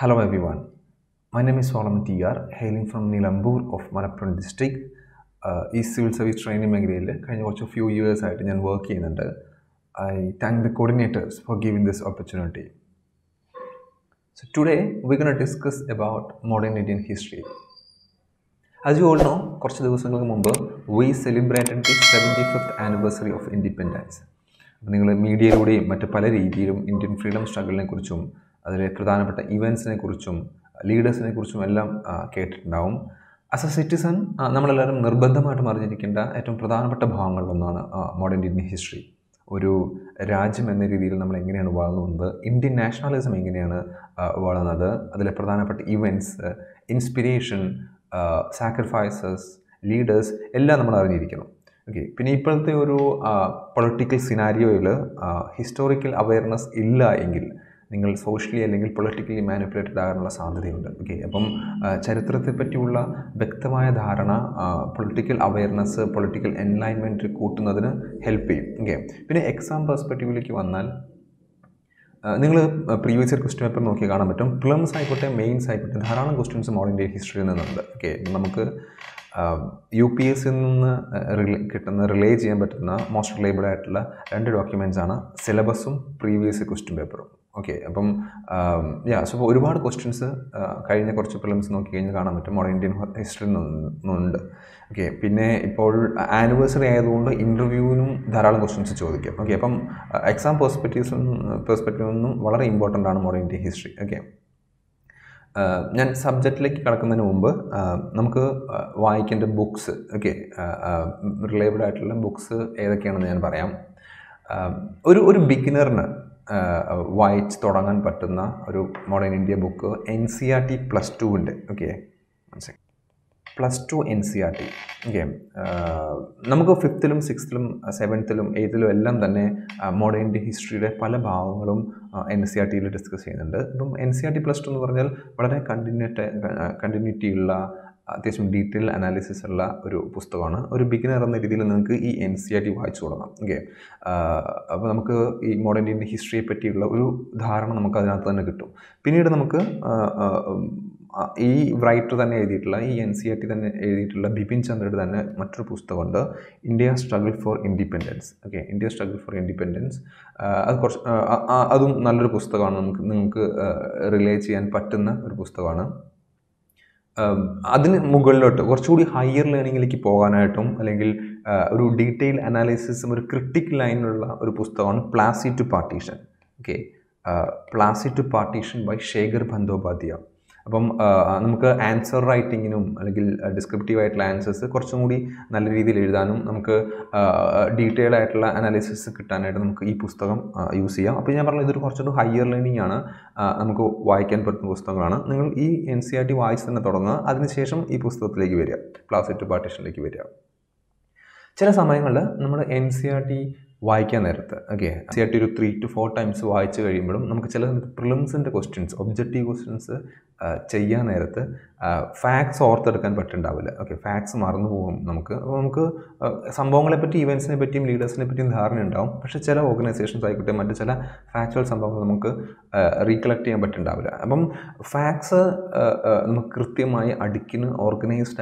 Hello everyone, my name is Svalama T.R. hailing from Nilambur of Malappuram district. Is civil service training megale. I watch a few years I didn't work in and I thank the coordinators for giving this opportunity. So today we're going to discuss about modern Indian history. As you all know, we celebrated the 75th anniversary of independence. Media Indian freedom struggle events leaders as a citizen, modern Indian history. Indian nationalism events, inspiration, sacrifices, leaders, okay, political scenario, historical awareness socially and politically manipulated. Okay, political awareness, political enlightenment help you. Okay, in exam perspective, previous question plums mains questions modern Indian history. Okay, UPS relay most reliable documents syllabus previous question paper. Okay, so for a questions, modern Indian history. Okay, anniversary interview questions. Okay, exam perspective very important modern Indian history. Okay. Subject like books. Okay, reliable books beginner. White Thodangan Patana, modern India book, NCERT plus 2. Okay, one second. Plus 2 NCERT. Okay, Namako 5th, 6th, 7th, 8th, Ellam than a modern India history, Palabangum, NCERT discuss in under NCERT plus 2 Nurel, but I continuity la. Detail analysis or beginner on the NCERT watch. Okay, modern Indian history particular Dharma Pinid E writer than editla, E NCERT than editla, Bipin Chandra than Matrapustawanda, India struggle for independence. Okay, India struggle for independence. Of course, Adum Nalar Pustavan Relachi and Patana Pustavana. Adin Mughalot, or higher learning like Poganatum, a detailed analysis or critical line or Pustawan, Plassey to Partition. Okay, Plassey to Partition by Shekhar Bandyopadhyay. Answer writing descriptive answers, detailed analysis use higher learning NCERT partition. Okay, NCERT 3 to 4 times वाईचे करी मतलब prelims and questions, objective questions facts order okay, facts मारने वो events leaders organizations factual recollect facts organized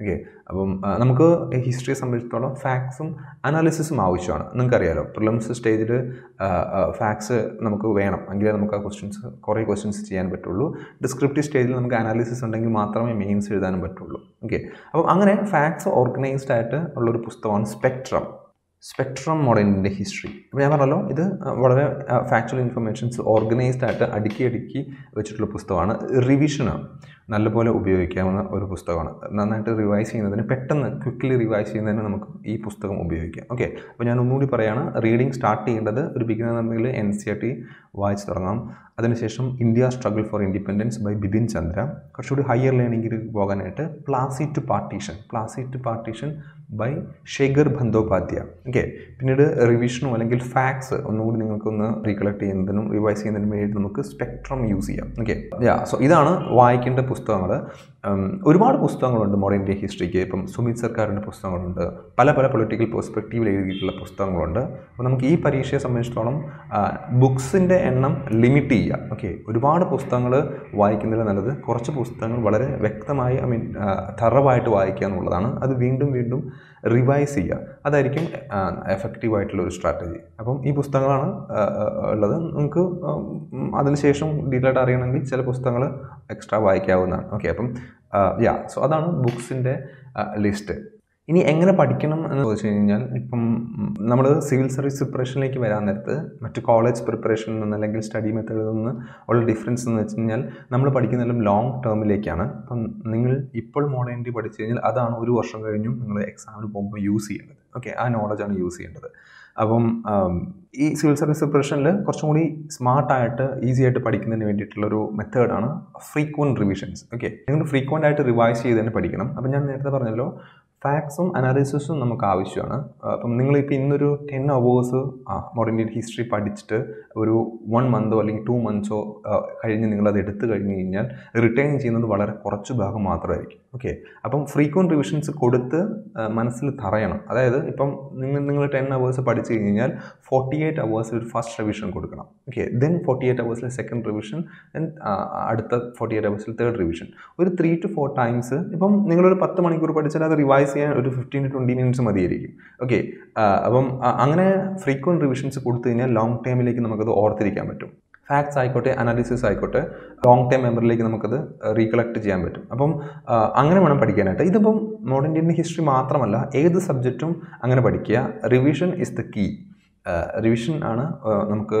okay, history facts analysis आवश्यक prelims stage facts questions questions descriptive stage analysis mains okay facts organized spectrum modern Indian history. Factual information organized revision. Quickly revise okay. Reading start NCERT watch India struggle for independence by Bipin Chandra. Higher learning Plassey to Partition. Plassey to Partition by Shekhar Bandyopadhyay. Okay, revision or facts recollect and revise spectrum use. Okay, yeah, so this is the book. ഒരുപാട് പുസ്തകങ്ങളുണ്ട് modern Indian ഹിസ്റ്ററിക്ക്. ഇപ്പം സുമിത് സർക്കാരിൻ്റെ പുസ്തകങ്ങളുണ്ട്, പല പല political പെർസ്പെക്റ്റീവിൽ എഴുതിയിട്ടുള്ള പുസ്തകങ്ങളുണ്ട്. അപ്പോൾ നമുക്ക് ഈ പരീക്ഷയെ സംബന്ധിച്ചിടത്തോളം ബുക്സിൻ്റെ എണ്ണം ലിമിറ്റ് ചെയ്യുക. ഓക്കെ, ഒരുപാട് പുസ്തകങ്ങൾ വായിക്കുന്നതിൽ നല്ലത് കുറച്ച് പുസ്തകങ്ങൾ വളരെ വ്യക്തമായി തറവായിട്ട് വായിക്കുക എന്നുള്ളതാണ്. അത് വീണ്ടും വീണ്ടും റിവൈസ് ചെയ്യുക, അതായിരിക്കും എഫക്റ്റീവായിട്ടുള്ളൊരു സ്ട്രാറ്റജി. അപ്പം ഈ പുസ്തകങ്ങളാണ് ഉള്ളത്. നമുക്ക് അതിനുശേഷം ഡീറ്റെയിൽഡ് അറിയണമെങ്കിൽ ചില പുസ്തകങ്ങൾ എക്സ്ട്രാ വായിക്കാവുന്നതാണ്. ഓക്കെ, അപ്പം സോ അതാണ് ബുക്സിൻ്റെ ലിസ്റ്റ്. ഇനി എങ്ങനെ പഠിക്കണം എന്ന് ചോദിച്ചു കഴിഞ്ഞാൽ, ഇപ്പം നമ്മൾ സിവിൽ സർവീസ് പ്രിപ്പറേഷനിലേക്ക് വരാൻ നേരത്ത് മറ്റ് കോളേജ് പ്രിപ്പറേഷനിൽ നിന്ന് അല്ലെങ്കിൽ സ്റ്റഡി മെത്തേഡിൽ നിന്ന് ഉള്ള ഡിഫറൻസ് എന്ന് വെച്ച് കഴിഞ്ഞാൽ, നമ്മൾ പഠിക്കുന്നതെല്ലാം ലോങ് ടേമിലേക്കാണ്. അപ്പം നിങ്ങൾ ഇപ്പോൾ മോഡേൺ ഇന്ത്യ പഠിച്ചു കഴിഞ്ഞാൽ അതാണ് ഒരു വർഷം കഴിഞ്ഞും നിങ്ങൾ എക്സാമിന് പോകുമ്പോൾ യൂസ് ചെയ്യേണ്ടത്. ഓക്കെ, ആ നോളജാണ് യൂസ് ചെയ്യേണ്ടത്. അപ്പം ഈ സിവിൽ സർവീസ് പ്രിപ്പറേഷനിൽ കുറച്ചും കൂടി സ്മാർട്ടായിട്ട് ഈസിയായിട്ട് പഠിക്കുന്നതിന് വേണ്ടിയിട്ടുള്ളൊരു മെത്തേഡാണ് ഫ്രീക്വൻറ്റ് റിവിഷൻസ്. ഓക്കെ, നിങ്ങൾ ഫ്രീക്വൻ്റ് ആയിട്ട് റിവൈസ് ചെയ്ത് തന്നെ പഠിക്കണം. അപ്പം ഞാൻ നേരത്തെ പറഞ്ഞല്ലോ, ഫാക്ട്സും അനാലിസിസും നമുക്ക് ആവശ്യമാണ്. അപ്പം നിങ്ങളിപ്പോൾ ഇന്നൊരു 10 hours മോഡേൺ ഇന്ത്യൻ ഹിസ്റ്ററി പഠിച്ചിട്ട് ഒരു 1 month അല്ലെങ്കിൽ 2 months കഴിഞ്ഞ് നിങ്ങളത് എടുത്തു കഴിഞ്ഞ് കഴിഞ്ഞാൽ റിട്ടേൺ ചെയ്യുന്നത് വളരെ കുറച്ച് ഭാഗം മാത്രമായിരിക്കും. ഓക്കെ, അപ്പം ഫ്രീക്വൻറ്റ് റിവിഷൻസ് കൊടുത്ത് മനസ്സിൽ തറയണം. അതായത് ഇപ്പം നിങ്ങൾ 10 hours പഠിച്ചു കഴിഞ്ഞാൽ 48 hours ഒരു ഫസ്റ്റ് റിവിഷൻ കൊടുക്കണം. Okay, then 48 hours second revision, then അടുത്ത 48 hours തേർഡ് റിവിഷൻ. ഒരു 3 to 4 times. ഇപ്പം നിങ്ങളൊരു 10 മണിക്കൂർ പഠിച്ചാൽ അത് റിവൈസ് ചെയ്യാൻ ഒരു 15 to 20 minutes മതിയായിരിക്കും. ഓക്കെ, അപ്പം അങ്ങനെ ഫ്രീക്വൻറ്റ് റിവിഷൻസ് കൊടുത്തു കഴിഞ്ഞാൽ ലോങ് ടൈമിലേക്ക് നമുക്കത് ഓർത്തിരിക്കാൻ പറ്റും. ഫാക്ട്സ് ആയിക്കോട്ടെ അനാലിസിസ് ആയിക്കോട്ടെ ലോങ് ടൈം മെമ്മറിയിലേക്ക് നമുക്കത് റീകളക്ട് ചെയ്യാൻ പറ്റും. അപ്പം അങ്ങനെ വേണം പഠിക്കാനായിട്ട്. ഇതിപ്പം മോഡേൺ ഇന്ത്യൻ ഹിസ്റ്ററി മാത്രമല്ല, ഏത് സബ്ജക്റ്റും അങ്ങനെ പഠിക്കുക. Revision is the key. Revision ആണ് നമുക്ക്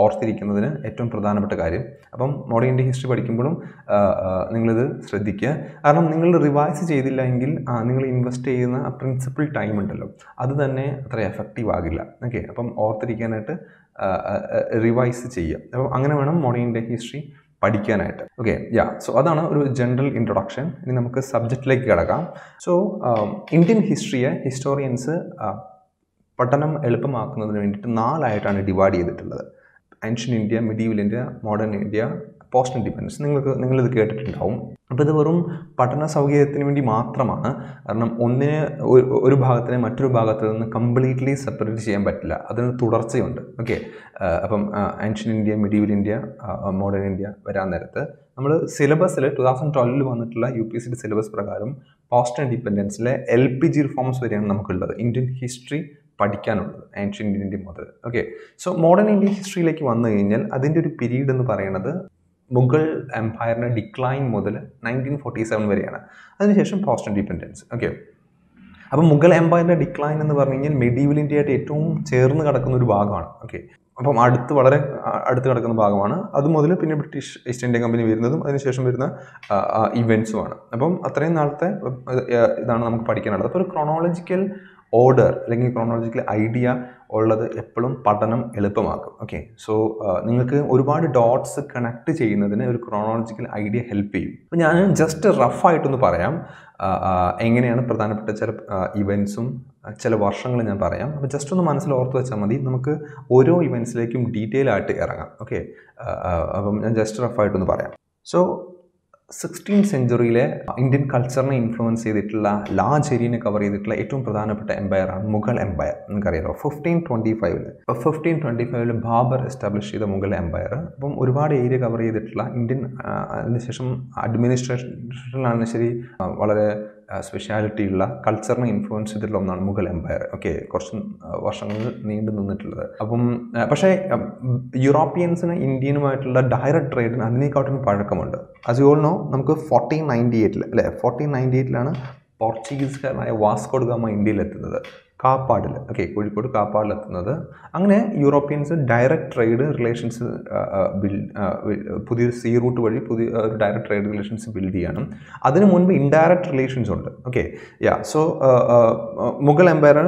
ഓർത്തിരിക്കുന്നതിന് ഏറ്റവും പ്രധാനപ്പെട്ട കാര്യം. അപ്പം മോഡേൺ ഇന്ത്യൻ ഹിസ്റ്ററി പഠിക്കുമ്പോഴും നിങ്ങളിത് ശ്രദ്ധിക്കുക. കാരണം നിങ്ങൾ റിവൈസ് ചെയ്തില്ല എങ്കിൽ നിങ്ങൾ ഇൻവെസ്റ്റ് ചെയ്യുന്ന ആ പ്രിൻസിപ്പിൾ ടൈം ഉണ്ടല്ലോ, അത് തന്നെ അത്ര എഫക്റ്റീവ് ആകില്ല. ഓക്കെ, അപ്പം ഓർത്തിരിക്കാനായിട്ട് റിവൈസ് ചെയ്യുക. അപ്പം അങ്ങനെ വേണം മോഡേൺ ഇന്ത്യൻ ഹിസ്റ്ററി പഠിക്കാനായിട്ട്. ഓക്കെ, സോ അതാണ് ഒരു ജനറൽ ഇൻട്രൊഡക്ഷൻ. ഇനി നമുക്ക് സബ്ജക്റ്റിലേക്ക് കിടക്കാം. സോ ഇന്ത്യൻ ഹിസ്റ്ററിയെ ഹിസ്റ്റോറിയൻസ് പഠനം എളുപ്പമാക്കുന്നതിന് വേണ്ടിയിട്ട് 4 ആയിട്ടാണ് ഡിവൈഡ് ചെയ്തിട്ടുള്ളത്. Ancient India, medieval India, modern India, post independence. നിങ്ങളിത് കേട്ടിട്ടുണ്ടാവും. അപ്പോൾ ഇത് വെറും പഠന സൗകര്യത്തിന് വേണ്ടി മാത്രമാണ്. കാരണം ഒന്നിന് ഒരു ഭാഗത്തിനെ മറ്റൊരു ഭാഗത്തിൽ നിന്ന് കംപ്ലീറ്റ്ലി സെപ്പറേറ്റ് ചെയ്യാൻ പറ്റില്ല, അതിന് തുടർച്ചയുണ്ട്. ഓക്കെ, അപ്പം ancient India, medieval India, modern India വരാൻ നേരത്ത് നമ്മൾ സിലബസിൽ 2012 വന്നിട്ടുള്ള UPSC സിലബസ് പ്രകാരം പോസ്റ്റ് ഇൻഡിപെൻഡൻസിലെ LPG റിഫോംസ് വരെയാണ് നമുക്കുള്ളത് ഇന്ത്യൻ ഹിസ്റ്ററി പഠിക്കാനുള്ളത്, ആൻഷ്യൻ്റ് ഇന്ത്യ മുതൽ. ഓക്കെ, സോ മോഡേൺ ഇന്ത്യൻ ഹിസ്റ്ററിയിലേക്ക് വന്നു കഴിഞ്ഞാൽ അതിൻ്റെ ഒരു പീരീഡ് എന്ന് പറയുന്നത് മുഗൾ എംപയറിൻ്റെ ഡിക്ലൈൻ മുതൽ 1947 വരെയാണ്. അതിനുശേഷം പോസ്റ്റ് ഇൻഡിപെൻഡൻസ്. ഓക്കെ, അപ്പോൾ മുഗൾ എംപയറിൻ്റെ ഡിക്ലൈൻ എന്ന് പറഞ്ഞു കഴിഞ്ഞാൽ മെഡീവൽ ഇന്ത്യയായിട്ട് ഏറ്റവും ചേർന്ന് കിടക്കുന്ന ഒരു ഭാഗമാണ്. ഓക്കെ, അപ്പം വളരെ അടുത്ത് കിടക്കുന്ന ഭാഗമാണ്. അതുമുതൽ പിന്നെ ബ്രിട്ടീഷ് ഈസ്റ്റ് ഇന്ത്യ കമ്പനി വരുന്നതും അതിനുശേഷം വരുന്ന ഇവൻറ്റ്സുമാണ്. അപ്പം അത്രയും നാളത്തെ ഇതാണ് നമുക്ക് പഠിക്കാനുള്ളത്. അപ്പോൾ ഒരു ക്രോണോളജിക്കൽ ഓർഡർ അല്ലെങ്കിൽ ക്രോണോളജിക്കൽ ഐഡിയ ഉള്ളത് എപ്പോഴും പഠനം എളുപ്പമാക്കും. ഓക്കെ, സോ നിങ്ങൾക്ക് ഒരുപാട് ഡോട്ട്സ് കണക്ട് ചെയ്യുന്നതിന് ഒരു ക്രോണോളജിക്കൽ ഐഡിയ ഹെൽപ്പ് ചെയ്യും. അപ്പോൾ ഞാൻ ജസ്റ്റ് റഫായിട്ടൊന്ന് പറയാം എങ്ങനെയാണ് പ്രധാനപ്പെട്ട ചില ഇവൻറ്റ്സും ചില വർഷങ്ങൾ ഞാൻ പറയാം. അപ്പോൾ ജസ്റ്റ് ഒന്ന് മനസ്സിൽ ഓർത്ത് വെച്ചാൽ മതി, നമുക്ക് ഓരോ ഇവൻറ്റ്സിലേക്കും ഡീറ്റെയിൽ ആയിട്ട് ഇറങ്ങാം. ഓക്കെ, അപ്പം ഞാൻ ജസ്റ്റ് റഫായിട്ടൊന്ന് പറയാം. സോ 16th century ഇന്ത്യൻ കൾച്ചറിനെ ഇൻഫ്ലുവൻസ് ചെയ്തിട്ടുള്ള ലാർജ് ഏരിയനെ കവർ ചെയ്തിട്ടുള്ള ഏറ്റവും പ്രധാനപ്പെട്ട എംപയറാണ് മുഗൾ എംപയർ. നിങ്ങൾക്കറിയാലോ 1525. അപ്പോൾ 1525 ബാബർ എസ്റ്റാബ്ലിഷ് ചെയ്ത മുഗൾ എംപയർ. അപ്പം ഒരുപാട് ഏരിയ കവർ ചെയ്തിട്ടുള്ള ഇന്ത്യൻ, അതിനുശേഷം അഡ്മിനിസ്ട്രേഷനിലാണെങ്കിലും ശരി വളരെ സ്പെഷ്യാലിറ്റിയുള്ള കൾച്ചറിനെ ഇൻഫ്ലുവൻസ് ചെയ്തിട്ടുള്ള ഒന്നാണ് മുഗൾ എംപയർ. ഓക്കെ, കുറച്ച് വർഷങ്ങളിൽ നീണ്ടു നിന്നിട്ടുള്ളത്. അപ്പം പക്ഷേ യൂറോപ്യൻസിന് ഇന്ത്യനുമായിട്ടുള്ള ഡയറക്റ്റ് ട്രേഡിന് അതിനേക്കാട്ടും പഴക്കമുണ്ട്. ആസ് യു ഓൾ നോ, നമുക്ക് 1498 അല്ലേ 1498 പോർച്ചുഗീസുകാരനായ വാസ്കോ ഡ ഗാമ ഇന്ത്യയിലെത്തുന്നത്, കാപ്പാടിൽ. ഓക്കെ, കോഴിക്കോട് കാപ്പാടിലെത്തുന്നത്. അങ്ങനെ യൂറോപ്യൻസ് ഡയറക്റ്റ് ട്രേഡ് റിലേഷൻസ് പുതിയൊരു സീ റൂട്ട് വഴി പുതിയ ഒരു ഡയറക്റ്റ് ട്രേഡ് റിലേഷൻസ് ബിൽഡ് ചെയ്യണം. അതിനു മുൻപ് ഇൻഡയറക്റ്റ് റിലേഷൻസ് ഉണ്ട്. ഓക്കെ, സോ മുഗൾ എംപയർ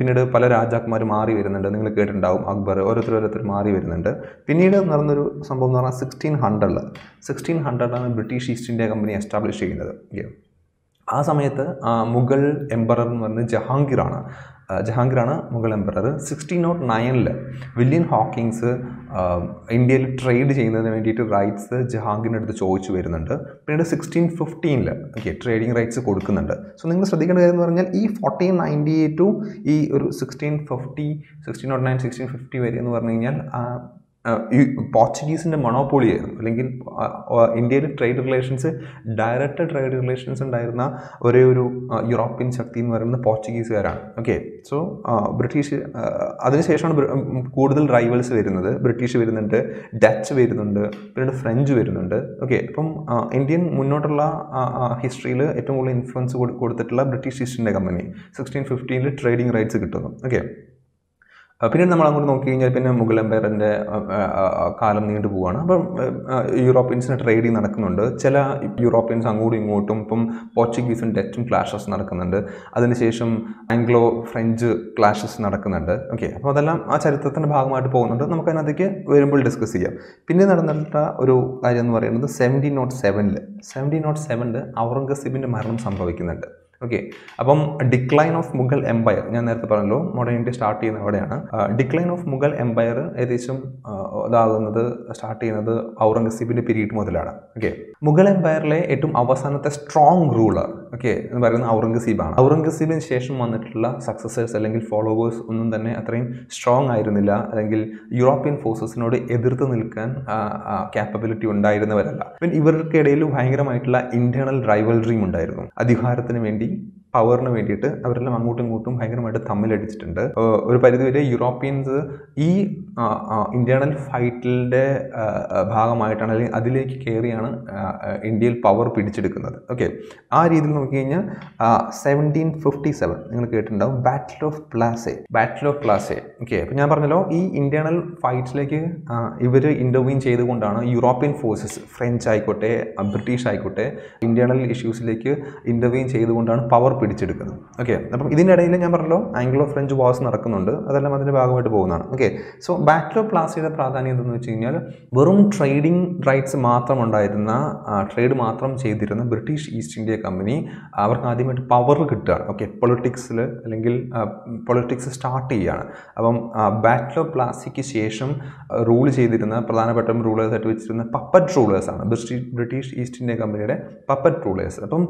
പിന്നീട് പല രാജാക്കന്മാർ മാറി വരുന്നുണ്ട്. നിങ്ങൾ കേട്ടിട്ടുണ്ടാവും, അക്ബർ, ഓരോരുത്തർ മാറി വരുന്നുണ്ട്. പിന്നീട് നടന്നൊരു സംഭവം എന്ന് പറഞ്ഞാൽ 1600 British East India company establish ചെയ്യുന്നത്. ആ സമയത്ത് മുഗൾ എംപറർ എന്ന് പറയുന്നത് ജഹാംഗീറാണ്. ജഹാംഗീറാണ് മുഗൾ എംപറർ. 1609 വില്യം ഹോക്കിങ്സ് ഇന്ത്യയിൽ ട്രേഡ് ചെയ്യുന്നതിന് വേണ്ടിയിട്ട് റൈറ്റ്സ് ജഹാംഗീറിനടുത്ത് ചോദിച്ചു വരുന്നുണ്ട്. പിന്നീട് 1615 ഓക്കെ ട്രേഡിംഗ് റൈറ്റ്സ് കൊടുക്കുന്നുണ്ട്. സോ നിങ്ങൾ ശ്രദ്ധിക്കേണ്ട കാര്യം എന്ന് പറഞ്ഞാൽ ഈ 1498 ടു ഈ ഒരു 1650 വരെ എന്ന് പറഞ്ഞു കഴിഞ്ഞാൽ ഈ പോർച്ചുഗീസിൻ്റെ മൊണോപ്പൊളിയായിരുന്നു, അല്ലെങ്കിൽ ഇന്ത്യയിൽ trade relations direct trade relations ഉണ്ടായിരുന്ന ഒരേ ഒരു യൂറോപ്യൻ ശക്തി എന്ന് പറയുന്നത് പോർച്ചുഗീസുകാരാണ്. ഓക്കെ സോ ബ്രിട്ടീഷ് അതിനുശേഷമാണ് കൂടുതൽ റൈവൽസ് വരുന്നത്. ബ്രിട്ടീഷ് വരുന്നുണ്ട്, ഡച്ച് വരുന്നുണ്ട്, പിന്നീട് ഫ്രഞ്ച് വരുന്നുണ്ട്. ഓക്കെ അപ്പം ഇന്ത്യൻ മുന്നോട്ടുള്ള ഹിസ്റ്ററിയിൽ ഏറ്റവും കൂടുതൽ ഇൻഫ്ലുവൻസ് കൊടുത്തിട്ടുള്ള British East India company 1615 trading rights കിട്ടുന്നു. ഓക്കെ പിന്നീട് നമ്മൾ അങ്ങോട്ട് നോക്കിക്കഴിഞ്ഞാൽ പിന്നെ മുഗൾ എംപയറിൻ്റെ കാലം നീണ്ടു പോവുകയാണ്. അപ്പം യൂറോപ്യൻസിന് ട്രേഡിങ് നടക്കുന്നുണ്ട്. ചില യൂറോപ്യൻസ് അങ്ങോട്ടും ഇങ്ങോട്ടും ഇപ്പം പോർച്ചുഗീസും ഡച്ചും ക്ലാഷസ് നടക്കുന്നുണ്ട്. അതിനുശേഷം ആംഗ്ലോ ഫ്രഞ്ച് ക്ലാഷസ് നടക്കുന്നുണ്ട്. ഓക്കെ അപ്പോൾ അതെല്ലാം ആ ചരിത്രത്തിൻ്റെ ഭാഗമായിട്ട് പോകുന്നുണ്ട്. നമുക്കതിനകത്തേക്ക് വരുമ്പോൾ ഡിസ്കസ് ചെയ്യാം. പിന്നെ നടന്നിട്ടുള്ള ഒരു കാര്യം എന്ന് പറയുന്നത് 1707 ഔറംഗസീബിൻ്റെ മരണം സംഭവിക്കുന്നുണ്ട്. ഓക്കെ അപ്പം ഡിക്ലൈൻ ഓഫ് മുഗൾ എംപയർ ഞാൻ നേരത്തെ പറഞ്ഞല്ലോ, മോഡേൺ ഇന്ത്യ സ്റ്റാർട്ട് ചെയ്യുന്ന അവിടെയാണ്. ഡിക്ലൈൻ ഓഫ് മുഗൾ എംപയർ ഏകദേശം സ്റ്റാർട്ട് ചെയ്യുന്നത് ഔറംഗസീബിൻ്റെ പീരീഡ് മുതലാണ്. ഓക്കെ മുഗൾ എംപയറിലെ ഏറ്റവും അവസാനത്തെ സ്ട്രോങ് റൂളർ ഓക്കെ എന്ന് പറയുന്നത് ഔറംഗസീബാണ്. ഔറംഗസീബിന് ശേഷം വന്നിട്ടുള്ള സക്സസേഴ്സ് അല്ലെങ്കിൽ ഫോളോവേഴ്സ് ഒന്നും തന്നെ അത്രയും സ്ട്രോങ് ആയിരുന്നില്ല, അല്ലെങ്കിൽ യൂറോപ്യൻ ഫോഴ്സസിനോട് എതിർത്ത് നിൽക്കാൻ ക്യാപ്പബിലിറ്റി ഉണ്ടായിരുന്നവരല്ല. പിന്നെ ഇവർക്കിടയിൽ ഭയങ്കരമായിട്ടുള്ള ഇൻറ്റേർണൽ റൈവൽറിയും ഉണ്ടായിരുന്നു. അധികാരത്തിന് വേണ്ടി, പവറിന് വേണ്ടിയിട്ട് അവരെല്ലാം അങ്ങോട്ടും ഇങ്ങോട്ടും ഭയങ്കരമായിട്ട് തമ്മിലടിച്ചിട്ടുണ്ട്. ഒരു പരിധിവരെ യൂറോപ്യൻസ് ഈ ഇൻറ്റേർണൽ ഫൈറ്റിൻ്റെ ഭാഗമായിട്ടാണ്, അല്ലെങ്കിൽ അതിലേക്ക് കയറിയാണ് ഇന്ത്യയിൽ പവർ പിടിച്ചെടുക്കുന്നത്. ഓക്കെ ആ രീതിയിൽ നോക്കിക്കഴിഞ്ഞാൽ 1757 നിങ്ങൾ കേട്ടിട്ടുണ്ടാവും, ബാറ്റിൽ ഓഫ് പ്ലാസേ. ഓക്കെ അപ്പോൾ ഞാൻ പറഞ്ഞല്ലോ ഈ ഇൻറ്റേർണൽ ഫൈറ്റ്സിലേക്ക് ഇവർ ഇൻ്റർവ്യൂ ചെയ്തുകൊണ്ടാണ് യൂറോപ്യൻ ഫോഴ്സസ്, ഫ്രഞ്ച് ആയിക്കോട്ടെ ബ്രിട്ടീഷ് ആയിക്കോട്ടെ, ഇൻറ്റേർണൽ ഇഷ്യൂസിലേക്ക് ഇൻ്റർവ്യൂ ചെയ്തുകൊണ്ടാണ് പവർ പിടിച്ചെടുക്കുന്നത്. ഓക്കെ അപ്പം ഇതിൻ്റെ ഇടയിൽ ഞാൻ പറഞ്ഞല്ലോ ആംഗ്ലോ ഫ്രഞ്ച് വാർസ് നടക്കുന്നുണ്ട്. അതെല്ലാം അതിൻ്റെ ഭാഗമായിട്ട് പോകുന്നതാണ്. ഓക്കെ സോ ബാറ്റിൽ ഓഫ് പ്ലാസിയുടെ പ്രാധാന്യം എന്തെന്ന് വെച്ച് കഴിഞ്ഞാൽ വെറും ട്രേഡിംഗ് റൈറ്റ്സ് മാത്രം ഉണ്ടായിരുന്ന, ട്രേഡ് മാത്രം ചെയ്തിരുന്ന ബ്രിട്ടീഷ് ഈസ്റ്റ് ഇന്ത്യ കമ്പനി അവർക്ക് ആദ്യമായിട്ട് പവർ കിട്ടുകയാണ്. ഓക്കെ പൊളിറ്റിക്സിൽ അല്ലെങ്കിൽ പൊളിറ്റിക്സ് സ്റ്റാർട്ട് ചെയ്യുകയാണ്. അപ്പം ബാറ്റിൽ ഓഫ് പ്ലാസിക്ക് ശേഷം റൂൾ ചെയ്തിരുന്ന പ്രധാനപ്പെട്ട റൂളേഴ്സ് ആയിട്ട് വെച്ചിരുന്ന പപ്പറ്റ് റൂളേഴ്സാണ് ബ്രിട്ടീഷ് ഈസ്റ്റ് ഇന്ത്യ കമ്പനിയുടെ പപ്പറ്റ് റൂളേഴ്സ്. അപ്പം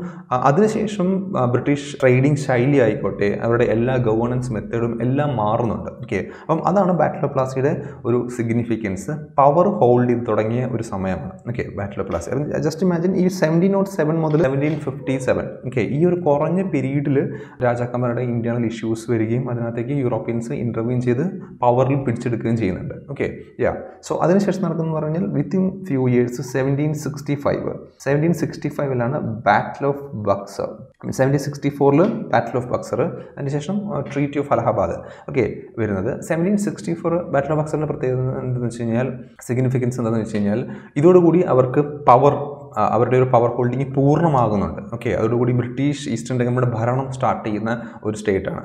അതിനുശേഷം ബ്രിട്ടീഷ് ട്രേഡിംഗ് ശൈലി ആയിക്കോട്ടെ അവരുടെ എല്ലാ ഗവേണൻസ് മെത്തേഡും എല്ലാം മാറുന്നുണ്ട്. ഓക്കെ അപ്പം അതാണ് ബാറ്റിൽ ഓഫ് പ്ലാസിയുടെ ഒരു സിഗ്നിഫിക്കൻസ്. പവർ ഹോൾഡ് ചെയ്ത് തുടങ്ങിയ ഒരു സമയമാണ് okay battle of Plassey. Just imagine ഈ 1707 മുതൽ 1757 ഓക്കെ ഈ ഒരു കുറഞ്ഞ പീരീഡിൽ രാജാക്കന്മാരുടെ ഇന്റേണൽ ഇഷ്യൂസ് വരികയും അതിനകത്തേക്ക് യൂറോപ്യൻസ് ഇൻ്റർവ്യൂ ചെയ്ത് പവറിൽ പിടിച്ചെടുക്കുകയും ചെയ്യുന്നുണ്ട്. ഓക്കെ യാ സോ അതിനുശേഷം നടക്കുന്നത് പറഞ്ഞാൽ within few years 1765 battle of Buxar, 1764 battle of Buxar, അതിനുശേഷം ട്രീറ്റി ഓഫ് അലഹബാദ് ഓക്കെ വരുന്നത്. 1764 ബാറ്റിൽ ഓഫ് ബക്സറിൻ്റെ പ്രത്യേകത എന്താണെന്ന് വെച്ച് കഴിഞ്ഞാൽ, സിഗ്നിഫിക്കൻസ് എന്താണെന്ന് വെച്ച് കഴിഞ്ഞാൽ ഇതോടുകൂടി അവർക്ക് പവർ, അവരുടെ ഒരു പവർ ഹോൾഡിങ് പൂർണ്ണമാകുന്നുണ്ട്. ഓക്കെ അതോടുകൂടി ബ്രിട്ടീഷ് ഈസ്റ്റ് ഇന്ത്യ കമ്പനിയുടെ ഭരണം സ്റ്റാർട്ട് ചെയ്യുന്ന ഒരു സ്റ്റേറ്റാണ്.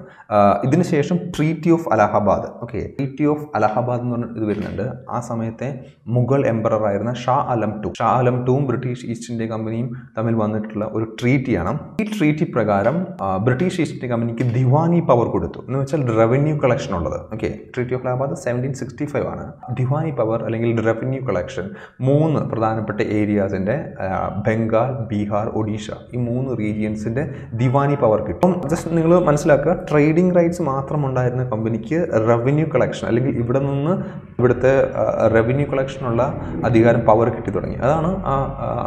ഇതിനുശേഷം ട്രീറ്റി ഓഫ് അലഹബാദ് ഓക്കെ എന്ന് പറഞ്ഞ ഇത് വരുന്നുണ്ട്. ആ സമയത്തെ മുഗൾ എംപററായിരുന്ന ഷാ ആലം ടൂവും ബ്രിട്ടീഷ് ഈസ്റ്റ് ഇന്ത്യ കമ്പനിയും തമ്മിൽ വന്നിട്ടുള്ള ഒരു ട്രീറ്റിയാണ്. ഈ ട്രീറ്റി പ്രകാരം ബ്രിട്ടീഷ് ഈസ്റ്റ് ഇന്ത്യ കമ്പനിക്ക് ദിവാനി പവർ കൊടുത്തു, എന്ന് വെച്ചാൽ റവന്യൂ കളക്ഷൻ ഉള്ളത്. ഓക്കെ ട്രീറ്റി ഓഫ് അലഹബാദ് 1765 ആണ്. ദിവാനി പവർ അല്ലെങ്കിൽ റവന്യൂ കളക്ഷൻ 3 പ്രധാനപ്പെട്ട ഏരിയാസിൻ്റെ, ബംഗാൾ, ബീഹാർ, ഒഡീഷ, ഈ 3 റീജിയൻസിൻ്റെ ദിവാനി പവർ കിട്ടും. ജസ്റ്റ് നിങ്ങൾ മനസ്സിലാക്കുക, ട്രേഡിംഗ് റൈറ്റ്സ് മാത്രം ഉണ്ടായിരുന്ന കമ്പനിക്ക് റവന്യൂ കളക്ഷൻ അല്ലെങ്കിൽ ഇവിടെ നിന്ന് ഇവിടുത്തെ റവന്യൂ കളക്ഷനുള്ള അധികാരം പവർ കിട്ടി തുടങ്ങി. അതാണ്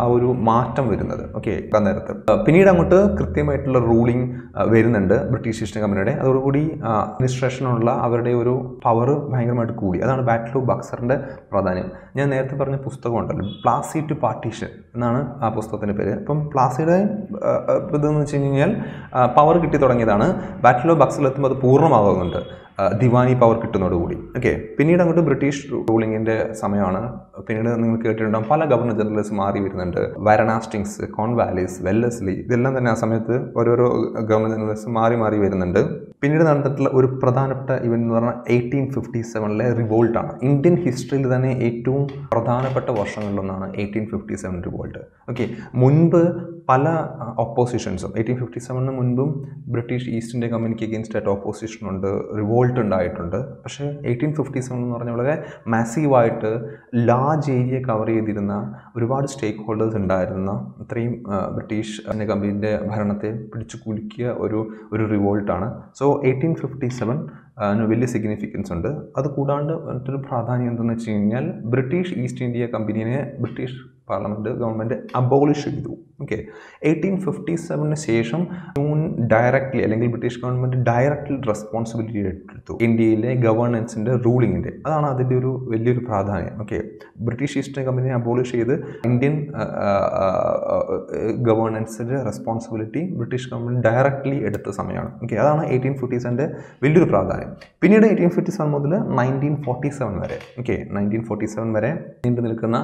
ആ ഒരു മാറ്റം വരുന്നത്. ഓക്കെ നേരത്തെ പിന്നീട് അങ്ങോട്ട് കൃത്യമായിട്ടുള്ള റൂളിംഗ് വരുന്നുണ്ട് ബ്രിട്ടീഷ് ഈസ്റ്റ് കമ്പനിയുടെ. അതോടുകൂടി അഡ്മിനിസ്ട്രേഷനുള്ള അവരുടെ ഒരു പവർ ഭയങ്കരമായിട്ട് കൂടി. അതാണ് ബാറ്റിൽ ഓഫ് ബക്സറിൻ്റെ പ്രാധാന്യം. ഞാൻ നേരത്തെ പറഞ്ഞ പുസ്തകം ഉണ്ടല്ലോ, പ്ലാസി ടു പാർട്ടീഷൻ എന്നാണ് ആ പുസ്തകത്തിൻ്റെ പേര്. അപ്പം പ്ലാസിയുടെ ഇതെന്ന് വെച്ച് കഴിഞ്ഞാൽ പവർ കിട്ടി തുടങ്ങിയതാണ്. ബാറ്റിൽ ഓഫ് ബക്സറിലെത്തുമ്പോൾ അത് പൂർണ്ണമാകുന്നുണ്ട് ദിവാനി പവർ കിട്ടുന്നതോടുകൂടി. ഓക്കെ പിന്നീട് അങ്ങോട്ട് ബ്രിട്ടീഷ് റൂളിങ്ങിൻ്റെ സമയമാണ്. പിന്നീട് നിങ്ങൾ കേട്ടിട്ടുണ്ടാകും പല ഗവർണർ ജനറൽസ് മാറി വരുന്നുണ്ട്. വരണാസ്റ്റിങ്സ്, കോൺവാലിസ്, വെല്ലസ്ലി, ഇതെല്ലാം തന്നെ ആ സമയത്ത് ഓരോരോ ഗവർണർ ജനറൽസ് മാറി വരുന്നുണ്ട്. പിന്നീട് നടന്നിട്ടുള്ള ഒരു പ്രധാനപ്പെട്ട ഇവൻ്റ് എന്ന് പറഞ്ഞാൽ 1857 റിവോൾട്ടാണ്. ഇന്ത്യൻ ഹിസ്റ്ററിയിൽ തന്നെ ഏറ്റവും പ്രധാനപ്പെട്ട വർഷങ്ങളിലൊന്നാണ് 1857 റിവോൾട്ട്. ഓക്കെ മുൻപ് പല ഓപ്പോസിഷൻസും 1857 മുൻപും ബ്രിട്ടീഷ് ഈസ്റ്റ് ഇന്ത്യ കമ്പനിക്ക് എഗെയിൻസ്റ്റ് ആയിട്ട് ഓപ്പോസിഷൻ ഉണ്ട്, റിവോൾട്ട് ഉണ്ടായിട്ടുണ്ട്. പക്ഷേ 1857 എന്ന് പറഞ്ഞാൽ വളരെ മാസീവായിട്ട് ലാർജ് ഏരിയ കവർ ചെയ്തിരുന്ന ഒരുപാട് സ്റ്റേക്ക് ഹോൾഡേഴ്സ് ഉണ്ടായിരുന്ന ഇത്രയും ബ്രിട്ടീഷ് ഇന്ത്യ കമ്പനിയുടെ ഭരണത്തെ പിടിച്ചു കുലുക്കിയ ഒരു റിവോൾട്ടാണ്. സോ 1857 വലിയ സിഗ്നിഫിക്കൻസ് ഉണ്ട്. അതുകൂടാണ്ട് മറ്റൊരു പ്രാധാന്യം എന്തെന്ന് വെച്ച് കഴിഞ്ഞാൽ ബ്രിട്ടീഷ് ഈസ്റ്റ് ഇന്ത്യ കമ്പനിയെ ബ്രിട്ടീഷ് പാർലമെൻറ്റ് ഗവൺമെൻറ് അബോളിഷ് ചെയ്തു. ഓക്കെ, 1857 ശേഷം ജൂൺ ഡയറക്റ്റ്ലി അല്ലെങ്കിൽ ബ്രിട്ടീഷ് ഗവൺമെൻറ് ഡയറക്റ്റ്ലി റെസ്പോൺസിബിലിറ്റി എടുത്തു ഇന്ത്യയിലെ ഗവേണൻസിൻ്റെ റൂളിങ്ങിൻ്റെ. അതാണ് അതിൻ്റെ ഒരു വലിയൊരു പ്രാധാന്യം. ഓക്കെ, ബ്രിട്ടീഷ് ഈസ്റ്റ് ഇന്ത്യ കമ്പനിയെ അബോളിഷ് ചെയ്ത് ഇന്ത്യൻ ഗവേണൻസിൻ്റെ റെസ്പോൺസിബിലിറ്റി ബ്രിട്ടീഷ് ഗവൺമെൻറ് ഡയറക്റ്റ്ലി എടുത്ത സമയമാണ്. ഓക്കെ, അതാണ് 1857 വലിയൊരു പ്രാധാന്യം. പിന്നീട് 1857 മുതൽ 1947 വരെ, ഓക്കെ 1947 വരെ നീണ്ടു നിൽക്കുന്ന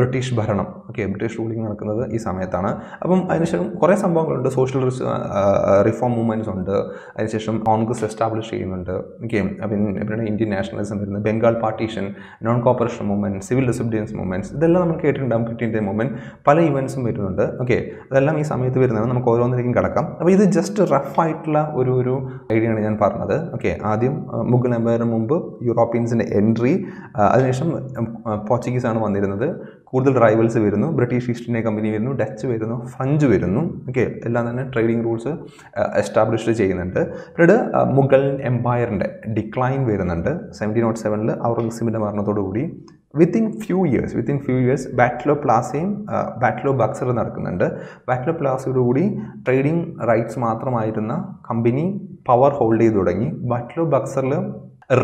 ബ്രിട്ടീഷ് ഭരണം, ഓക്കെ ബ്രിട്ടീഷ് റൂളിംഗ് നടക്കുന്നത് ഈ സമയത്താണ്. അപ്പം അതിനുശേഷം കുറേ സംഭവങ്ങളുണ്ട്. സോഷ്യൽ റിഫോം മൂവ്മെൻറ്റ്സ് ഉണ്ട്, അതിനുശേഷം കോൺഗ്രസ് എസ്റ്റാബ്ലിഷ് ചെയ്യുന്നുണ്ട്. ഓക്കെ, പിന്നെ ഇന്ത്യൻ നാഷണലിസം വരുന്നത്, Bengal partition, non cooperation movement, civil disobedience movements, ഇതെല്ലാം നമുക്ക് കേട്ടിട്ടുണ്ടാകും. ക്വിറ്റ് ഇന്ത്യ മൂവ്മെൻറ്റ്, പല ഇവൻറ്റ്സും വരുന്നുണ്ട്. ഓക്കെ, അതെല്ലാം ഈ സമയത്ത് വരുന്നതാണ്. നമുക്ക് ഓരോന്നിലേക്കും കിടക്കാം. അപ്പോൾ ഇത് ജസ്റ്റ് റഫായിട്ടുള്ള ഒരു ഐഡിയയാണ് ഞാൻ പറഞ്ഞത്. ഓക്കെ, ആദ്യം മുഗൾ എംപയറിന് മുമ്പ് യൂറോപ്യൻസിൻ്റെ എൻട്രി, അതിനുശേഷം പോർച്ചുഗീസാണ് വന്നിരുന്നത്, കൂടുതൽ റൈവൽസ് വരുന്നു, ബ്രിട്ടീഷ് ഈസ്റ്റ് ഇന്ത്യ കമ്പനി വരുന്നു, ഡച്ച് വരുന്നു, ഫ്രഞ്ച് വരുന്നു. ഓക്കെ, എല്ലാം തന്നെ ട്രേഡിംഗ് റൂൾസ് എസ്റ്റാബ്ലിഷ് ചെയ്യുന്നുണ്ട്. പിന്നീട് മുഗൾ എംപയറിൻ്റെ ഡിക്ലൈൻ വരുന്നുണ്ട് 1707 ഔറംഗസേബിൻ്റെ മരണത്തോടുകൂടി. Within few years battle of പ്ലാസിയും ബാറ്റിൽ ഓഫ് ബക്സർ നടക്കുന്നുണ്ട്. ബാറ്റിൽ ഓഫ് പ്ലാസിയോടുകൂടി ട്രേഡിംഗ് റൈറ്റ്സ് മാത്രമായിരുന്ന കമ്പനി പവർ ഹോൾഡ് ചെയ്ത് തുടങ്ങി. ബാറ്റിൽ ഓഫ് ബക്സറിൽ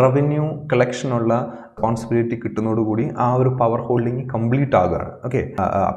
റവന്യൂ കളക്ഷനുള്ള റെസ്പോൺസിബിലിറ്റി കിട്ടുന്നതോടുകൂടി ആ ഒരു പവർ ഹോൾഡിങ് കംപ്ലീറ്റ് ആകുകയാണ്. ഓക്കെ,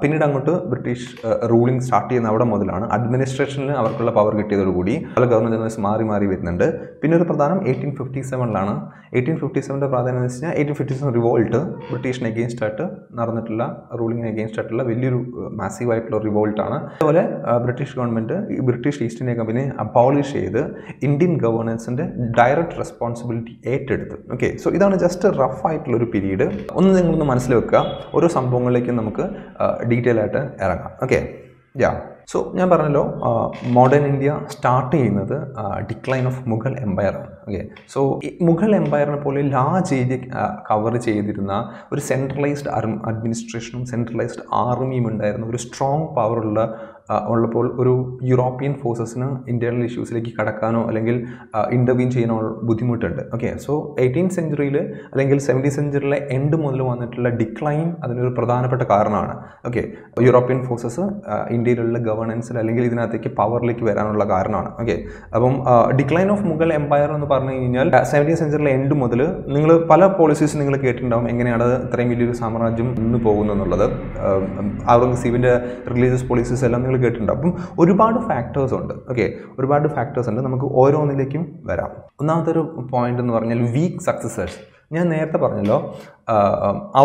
പിന്നീട് അങ്ങോട്ട് ബ്രിട്ടീഷ് റൂളിംഗ് സ്റ്റാർട്ട് ചെയ്യുന്ന അവിടെ മുതലാണ്. അഡ്മിനിസ്ട്രേഷനിൽ അവർക്കുള്ള പവർ കിട്ടിയതോടുകൂടി പല ഗവർണർ ജനറൽസ് മാറി വരുന്നുണ്ട്. പിന്നെ ഒരു പ്രധാനം 1857 പ്രാധാന്യം എന്ന് വെച്ച് കഴിഞ്ഞാൽ 1857 റിവോൾട്ട് ബ്രിട്ടീഷിന് എഗെയിൻസ്റ്റ് ആയിട്ട് നടന്നിട്ടുള്ള, റൂളിംഗിന് എഗെയിൻസ്റ്റ് ആയിട്ടുള്ള വലിയൊരു മാസീവായിട്ടുള്ള റിവോൾട്ടാണ്. അതുപോലെ British government British East India company abolish ചെയ്ത് ഇന്ത്യൻ ഗവേണൻസിൻ്റെ ഡയറക്റ്റ് റെസ്പോൺസിബിലിറ്റി ഏറ്റെടുത്ത്. ഓക്കെ, സോ ഇതാണ് ജസ്റ്റ് റഫ് ആയിട്ടുള്ളൊരു പീരീഡ്. ഒന്ന് നിങ്ങളൊന്ന് മനസ്സിൽ വെക്കുക, ഓരോ സംഭവങ്ങളിലേക്കും നമുക്ക് ഡീറ്റെയിൽ ആയിട്ട് ഇറങ്ങാം. ഓക്കെ, യാ സോ ഞാൻ പറഞ്ഞല്ലോ മോഡേൺ ഇന്ത്യ സ്റ്റാർട്ട് ചെയ്യുന്നത് ഡിക്ലൈൻ ഓഫ് മുഗൾ എംപയറാണ്. ഓക്കെ, സോ മുഗൾ എംപയറിനെ പോലെ ലാർജ് ഏരിയ കവർ ചെയ്തിരുന്ന ഒരു സെൻട്രലൈസ്ഡ് അഡ്മിനിസ്ട്രേഷനും സെൻട്രലൈസ്ഡ് ആർമിയും ഉണ്ടായിരുന്ന ഒരു സ്ട്രോങ് പവറുള്ള ഉള്ളപ്പോൾ ഒരു യൂറോപ്യൻ ഫോഴ്സസിന് ഇൻറ്റേർണൽ ഇഷ്യൂസിലേക്ക് കടക്കാനോ അല്ലെങ്കിൽ ഇൻ്റർവ്യൂ ചെയ്യാനോ ബുദ്ധിമുട്ടുണ്ട്. ഓക്കെ, സോ 18th century അല്ലെങ്കിൽ 17th century എൻഡ് മുതൽ വന്നിട്ടുള്ള ഡിക്ലൈൻ അതിനൊരു പ്രധാനപ്പെട്ട കാരണമാണ്. ഓക്കെ, യൂറോപ്യൻ ഫോഴ്സസ് ഇന്ത്യയിലുള്ള ഗവേണൻസിൽ അല്ലെങ്കിൽ ഇതിനകത്തേക്ക് പവറിലേക്ക് വരാനുള്ള കാരണമാണ്. ഓക്കെ, അപ്പം ഡിക്ലൈൻ ഓഫ് മുഗൾ എംപയർ എന്ന് പറഞ്ഞു കഴിഞ്ഞാൽ 17th century എൻഡ് മുതൽ നിങ്ങൾ പല പോളിസീസ് നിങ്ങൾ കേട്ടിട്ടുണ്ടാകും, എങ്ങനെയാണ് ഇത്രയും വലിയൊരു സാമ്രാജ്യം നിന്ന് പോകുന്നതെന്നുള്ളത്. ഔറംഗസീബിൻ്റെ റിലീജിയസ് പോളിസീസ് എല്ലാം നിങ്ങൾ കേട്ടിട്ടുണ്ട്. അപ്പം ഒരുപാട് ഫാക്ടേഴ്സ് ഉണ്ട്. ഓക്കെ, ഒരുപാട് ഫാക്ടേഴ്സ് ഉണ്ട്, നമുക്ക് ഓരോന്നിലേക്കും വരാം. ഒന്നാമത്തെ ഒരു പോയിന്റ് എന്ന് പറഞ്ഞാൽ വീക്ക് സക്സസേഴ്സ്. ഞാൻ നേരത്തെ പറഞ്ഞല്ലോ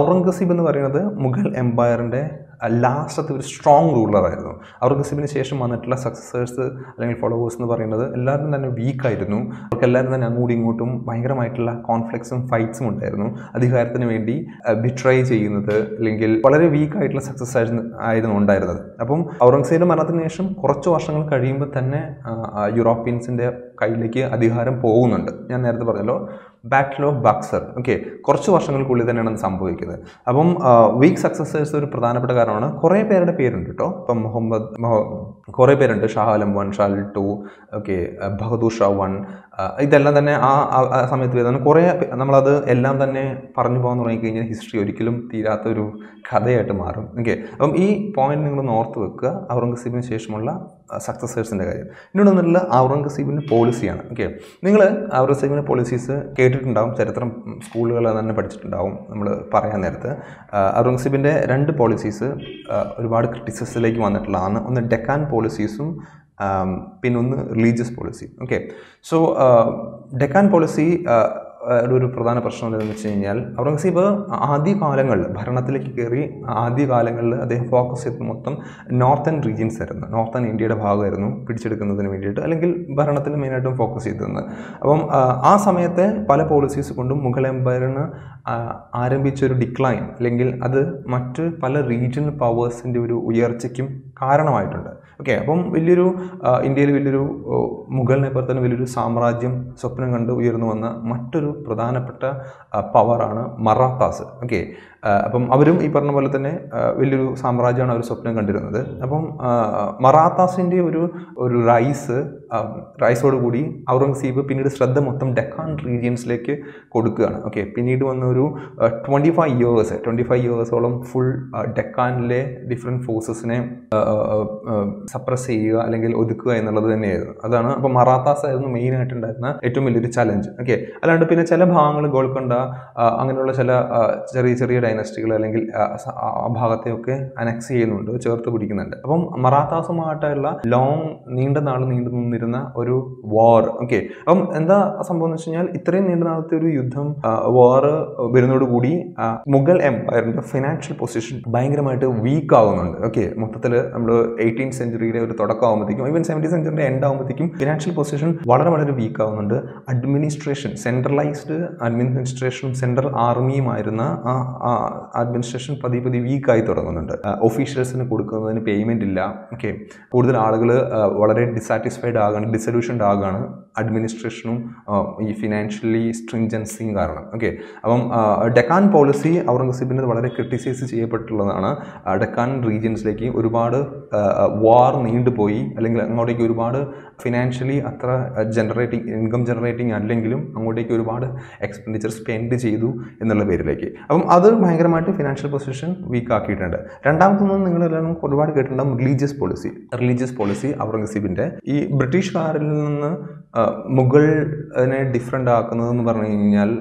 ഔറംഗസീബ് എന്ന് പറയുന്നത് മുഗൾ എംപയറിൻ്റെ ലാസ്റ്റത്തെ ഒരു സ്ട്രോങ് റൂളറായിരുന്നു. ഔറംഗസീബിന് ശേഷം വന്നിട്ടുള്ള സക്സസേഴ്സ് അല്ലെങ്കിൽ ഫോളോവേഴ്സ് എന്ന് പറയുന്നത് എല്ലാവരും തന്നെ വീക്കായിരുന്നു. അവർക്കെല്ലാവരും തന്നെ അങ്ങോട്ടും ഇങ്ങോട്ടും ഭയങ്കരമായിട്ടുള്ള കോൺഫ്ലിക്ട്സും ഫൈറ്റ്സും ഉണ്ടായിരുന്നു. അധികാരത്തിന് വേണ്ടി ബിട്രൈ ചെയ്യുന്നത് അല്ലെങ്കിൽ വളരെ വീക്കായിട്ടുള്ള സക്സസ് ആയിരുന്നു ഉണ്ടായിരുന്നത്. അപ്പം ഔറംഗസീബിൻ്റെ മരണത്തിന് ശേഷം കുറച്ച് വർഷങ്ങൾ കഴിയുമ്പോൾ തന്നെ യൂറോപ്യൻസിൻ്റെ കയ്യിലേക്ക് അധികാരം പോകുന്നുണ്ട്. ഞാൻ നേരത്തെ പറഞ്ഞല്ലോ ബാറ്റിൽ ഓഫ് ബക്സർ. ഓക്കെ, കുറച്ച് വർഷങ്ങൾക്കുള്ളിൽ തന്നെയാണ് സംഭവിക്കുന്നത്. അപ്പം വീക്ക് സക്സസേഴ്സ് ഒരു പ്രധാനപ്പെട്ട കാരണമാണ്. കുറേ പേരുടെ പേരുണ്ട് കേട്ടോ. ഇപ്പം കുറേ പേരുണ്ട്, ഷാ ആലം 1, ഷാ ആലം 2, ഓക്കെ ബഹദൂർ ഷാ 1, ഇതെല്ലാം തന്നെ ആ സമയത്ത് വരുന്ന കുറേ. നമ്മളത് എല്ലാം തന്നെ പറഞ്ഞു പോകാൻ തുടങ്ങിക്കഴിഞ്ഞാൽ ഹിസ്റ്ററി ഒരിക്കലും തീരാത്തൊരു കഥയായിട്ട് മാറും. ഓക്കെ, അപ്പം ഈ പോയിന്റ് നിങ്ങളൊന്ന് ഓർത്ത് വെക്കുക, ഔറംഗസീബിന് ശേഷമുള്ള സക്സസേഴ്സിൻ്റെ കാര്യം. ഇന്നോട് വന്നിട്ടുള്ള ഔറംഗസീബിൻ്റെ പോളിസിയാണ്. ഓക്കെ, നിങ്ങൾ ഔറംഗസീബിൻ്റെ പോളിസീസ് കേട്ടിട്ടുണ്ടാവും, ചരിത്രം സ്കൂളുകൾ തന്നെ പഠിച്ചിട്ടുണ്ടാവും. നമ്മൾ പറയാൻ നേരത്ത് ഔറംഗസീബിൻ്റെ 2 പോളിസീസ് ഒരുപാട് ക്രിറ്റിസിസിലേക്ക് വന്നിട്ടുള്ളതാണ്. ഒന്ന് ഡെക്കാൻ പോളിസീസും പിന്നൊന്ന് religious policy. Okay, so Deccan policy ഒരു പ്രധാന പ്രശ്നം എന്താണെന്ന് വെച്ച് കഴിഞ്ഞാൽ ഔറംഗസീബ് ആദ്യകാലങ്ങളിൽ ഭരണത്തിലേക്ക് കയറി ആദ്യകാലങ്ങളിൽ അദ്ദേഹം ഫോക്കസ് ചെയ്ത് മൊത്തം നോർത്തേൺ റീജിയൻസ് ആയിരുന്നു, നോർത്തേൺ ഇന്ത്യയുടെ ഭാഗമായിരുന്നു പിടിച്ചെടുക്കുന്നതിന് വേണ്ടിയിട്ട് അല്ലെങ്കിൽ ഭരണത്തിൽ മെയിനായിട്ടും ഫോക്കസ് ചെയ്തിരുന്നത്. അപ്പം ആ സമയത്തെ പല പോളിസീസ് കൊണ്ടും മുഗൾ എംപയറിന് ആരംഭിച്ചൊരു ഡിക്ലൈൻ അല്ലെങ്കിൽ അത് മറ്റ് പല റീജിയണൽ പവേഴ്സിൻ്റെ ഒരു ഉയർച്ചയ്ക്കും കാരണമായിട്ടുണ്ട്. ഓക്കെ, അപ്പം വലിയൊരു ഇന്ത്യയിൽ വലിയൊരു മുഗളിനെ പോലെ തന്നെ വലിയൊരു സാമ്രാജ്യം സ്വപ്നം കണ്ട് ഉയർന്നു വന്ന മറ്റൊരു പ്രധാനപ്പെട്ട പവറാണ് മറാത്താസ്. ഓക്കെ, അപ്പം അവരും ഈ പറഞ്ഞ പോലെ തന്നെ വലിയൊരു സാമ്രാജ്യമാണ് അവർ സ്വപ്നം കണ്ടിരുന്നത്. അപ്പം മറാത്താസിൻ്റെ ഒരു റൈസോടുകൂടി ഔറംഗസീബ് പിന്നീട് ശ്രദ്ധ മൊത്തം ഡെക്കാൻ റീജിയൻസിലേക്ക് കൊടുക്കുകയാണ്. ഓക്കെ, പിന്നീട് വന്നൊരു 25 ഇയേഴ്സോളം ഫുൾ ഡെക്കാനിലെ ഡിഫറെൻറ്റ് ഫോഴ്സസിനെ സപ്രസ് ചെയ്യുക അല്ലെങ്കിൽ ഒതുക്കുക എന്നുള്ളത് തന്നെയായിരുന്നു. അതാണ് അപ്പോൾ മറാത്താസ് ആയിരുന്നു മെയിനായിട്ടുണ്ടായിരുന്ന ഏറ്റവും വലിയൊരു ചലഞ്ച്. ഓക്കെ, അല്ലാണ്ട് പിന്നെ ചില ഭാഗങ്ങൾ ഗോൾക്കൊണ്ട അങ്ങനെയുള്ള ചില ചെറിയ ചെറിയ ഡൈനസ്റ്റികൾ അല്ലെങ്കിൽ ആ ഭാഗത്തെയൊക്കെ അനക്സ് ചെയ്യുന്നുണ്ട്, ചേർത്ത് പിടിക്കുന്നുണ്ട്. അപ്പം മറാത്താസുമായിട്ടുള്ള ലോങ് നീണ്ട നാൾ നീണ്ടു നിന്നിരുന്ന ഒരു വാർ. ഓക്കെ, അപ്പം എന്താ സംഭവം എന്ന് വെച്ച് കഴിഞ്ഞാൽ ഇത്രയും നീണ്ട നാളത്തെ ഒരു യുദ്ധം വാർ വരുന്നതോടുകൂടി മുഗൾ എംപയറിൻ്റെ ഫിനാൻഷ്യൽ പൊസിഷൻ ഭയങ്കരമായിട്ട് വീക്ക് ആകുന്നുണ്ട്. ഓക്കെ, മൊത്തത്തിൽ നമ്മൾ 18th സെഞ്ച്വറിയുടെ ഒരു തുടക്കം ആകുമ്പോഴത്തേക്കും ഈവൻ 17th സെഞ്ച്വറിയുടെ എൻഡ് ആകുമ്പോഴത്തേക്കും ഫിനാൻഷ്യൽ പൊസിഷൻ വളരെ വളരെ വീക്ക് ആകുന്നുണ്ട്. അഡ്മിനിസ്ട്രേഷൻ, സെൻട്രലൈസ്ഡ് അഡ്മിനിസ്ട്രേഷനും സെൻട്രൽ ആർമിയുമായിരുന്ന അഡ്മിനിസ്ട്രേഷൻ പതിയെ വീക്കായി തുടങ്ങുന്നുണ്ട്. ഒഫീഷ്യൽസിന് കൊടുക്കുന്നതിന് പേയ്മെൻ്റ് ഇല്ല. ഓക്കെ, കൂടുതൽ ആളുകൾ വളരെ ഡിസാറ്റിസ്ഫൈഡ് ആകാണ്, ഡിസൊല്യൂഷൻഡ് ആകാണ് അഡ്മിനിസ്ട്രേഷനും ഈ ഫിനാൻഷ്യലി സ്ട്രിഞ്ചൻസിയും കാരണം. ഓക്കെ, അപ്പം ഡെക്കാൻ പോളിസി ഔറംഗസീബിൻ്റെ വളരെ ക്രിട്ടിസൈസ് ചെയ്യപ്പെട്ടുള്ളതാണ്. ഡെക്കാൻ റീജിയൻസിലേക്ക് ഒരുപാട് വാർ നീണ്ടുപോയി, അല്ലെങ്കിൽ അങ്ങോട്ടേക്ക് ഒരുപാട് ഫിനാൻഷ്യലി അത്ര ഇൻകം ജനറേറ്റിംഗ് അല്ലെങ്കിലും അങ്ങോട്ടേക്ക് ഒരുപാട് എക്സ്പെൻഡിച്ചർ സ്പെൻഡ് ചെയ്തു എന്നുള്ള പേരിലേക്ക്. അപ്പം അത് ഭയങ്കരമായിട്ട് ഫിനാൻഷ്യൽ പൊസിഷൻ വീക്ക് ആക്കിയിട്ടുണ്ട്. രണ്ടാമത്തൊന്നും നിങ്ങളെല്ലാം ഒരുപാട് കേട്ടിട്ടുണ്ടാകും, റിലീജിയസ് പോളിസി ഔറംഗസീബിൻ്റെ. ഈ ബ്രിട്ടീഷുകാരിൽ നിന്ന് മുഗളിനെ ഡിഫറെൻ്റ് ആക്കുന്നതെന്ന് പറഞ്ഞു കഴിഞ്ഞാൽ,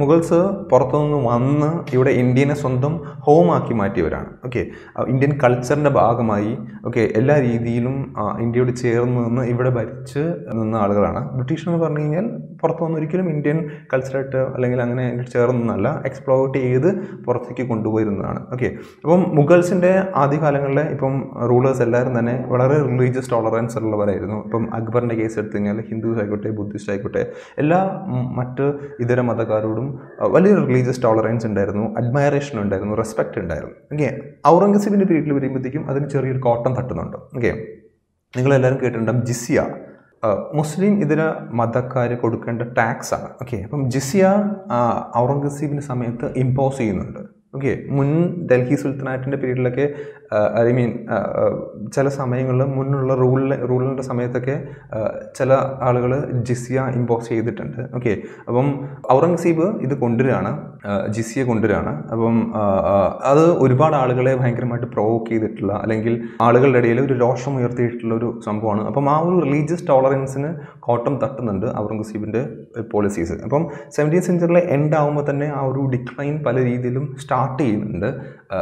മുഗൾസ് പുറത്തുനിന്ന് വന്ന് ഇവിടെ ഇന്ത്യനെ സ്വന്തം ഹോമാക്കി മാറ്റിയവരാണ്. ഓക്കെ, ഇന്ത്യൻ കൾച്ചറിൻ്റെ ഭാഗമായി ഓക്കെ എല്ലാ രീതിയിലും ഇന്ത്യയോട് ചേർന്ന് നിന്ന് ഇവിടെ ഭരിച്ച് നിന്ന ആളുകളാണ്. ബ്രിട്ടീഷ് എന്ന് പറഞ്ഞു കഴിഞ്ഞാൽ പുറത്തു നിന്ന് ഒരിക്കലും ഇന്ത്യൻ കൾച്ചറായിട്ട് അല്ലെങ്കിൽ അങ്ങനെ ചേർന്ന് നിന്നല്ല, എക്സ്പ്ലോർട്ട് ചെയ്ത് പുറത്തേക്ക് കൊണ്ടുപോയിരുന്നതാണ്. ഓക്കെ, അപ്പം മുഗൾസിൻ്റെ ആദ്യകാലങ്ങളിൽ ഇപ്പം റൂളേഴ്സ് എല്ലാവരും തന്നെ വളരെ റിലീജിയസ് ടോളറൻസ് ഉള്ളവരായിരുന്നു. ഇപ്പം അക്ബറിൻ്റെ കേസ് എടുത്തു കഴിഞ്ഞാൽ ഹിന്ദുസ് ആയിക്കോട്ടെ ബുദ്ധിസ്റ്റ് ആയിക്കോട്ടെ എല്ലാ ഇതര മതക്കാരോടും വലിയൊരു റിലീജിയസ് ടോളറൻസ് ഉണ്ടായിരുന്നു, അഡ്മയറേഷൻ ഉണ്ടായിരുന്നു, റെസ്പെക്റ്റ് ഉണ്ടായിരുന്നു. ഓക്കെ, ഔറംഗസീബിൻ്റെ പീരീഡിൽ വരുമ്പോഴത്തേക്കും അതിന് ചെറിയൊരു കോട്ടം തട്ടുന്നുണ്ട്. ഓക്കെ, നിങ്ങളെല്ലാവരും കേട്ടിട്ടുണ്ടാകും, ജിസിയ മുസ്ലിം ഇതര മതക്കാർ കൊടുക്കേണ്ട ടാക്സ് ആണ്. ഓക്കെ, അപ്പം ജിസിയ ഔറംഗസീബിൻ്റെ സമയത്ത് ഇമ്പോസ് ചെയ്യുന്നുണ്ട്. ഓക്കെ, മുൻ ഡൽഹി സുൽത്താനാറ്റിൻ്റെ പീരീഡിലൊക്കെ ഐ മീൻ ചില സമയങ്ങളിൽ മുന്നുള്ള റൂളിൻ്റെ സമയത്തൊക്കെ ചില ആളുകൾ ജിസിയ ഇമ്പോസ് ചെയ്തിട്ടുണ്ട്. ഓക്കെ, അപ്പം ഔറംഗസീബ് ഇത് കൊണ്ടുവരികയാണ്, ജിസിയെ കൊണ്ടുവരികയാണ്. അപ്പം അത് ഒരുപാട് ആളുകളെ ഭയങ്കരമായിട്ട് പ്രൊവോക്ക് ചെയ്തിട്ടുള്ള അല്ലെങ്കിൽ ആളുകളുടെ ഇടയിൽ ഒരു രോഷം ഉയർത്തിയിട്ടുള്ള ഒരു സംഭവമാണ്. അപ്പം ആ ഒരു റിലീജിയസ് ടോളറൻസിന് കോട്ടം തട്ടുന്നുണ്ട് ഔറംഗസീബിൻ്റെ പോളിസീസ്. അപ്പം 17th സെഞ്ച്വറിയിലെ എൻഡ് ആകുമ്പോൾ തന്നെ ആ ഒരു ഡിക്ലൈൻ പല രീതിയിലും സ്റ്റാർട്ട് ചെയ്യുന്നുണ്ട്.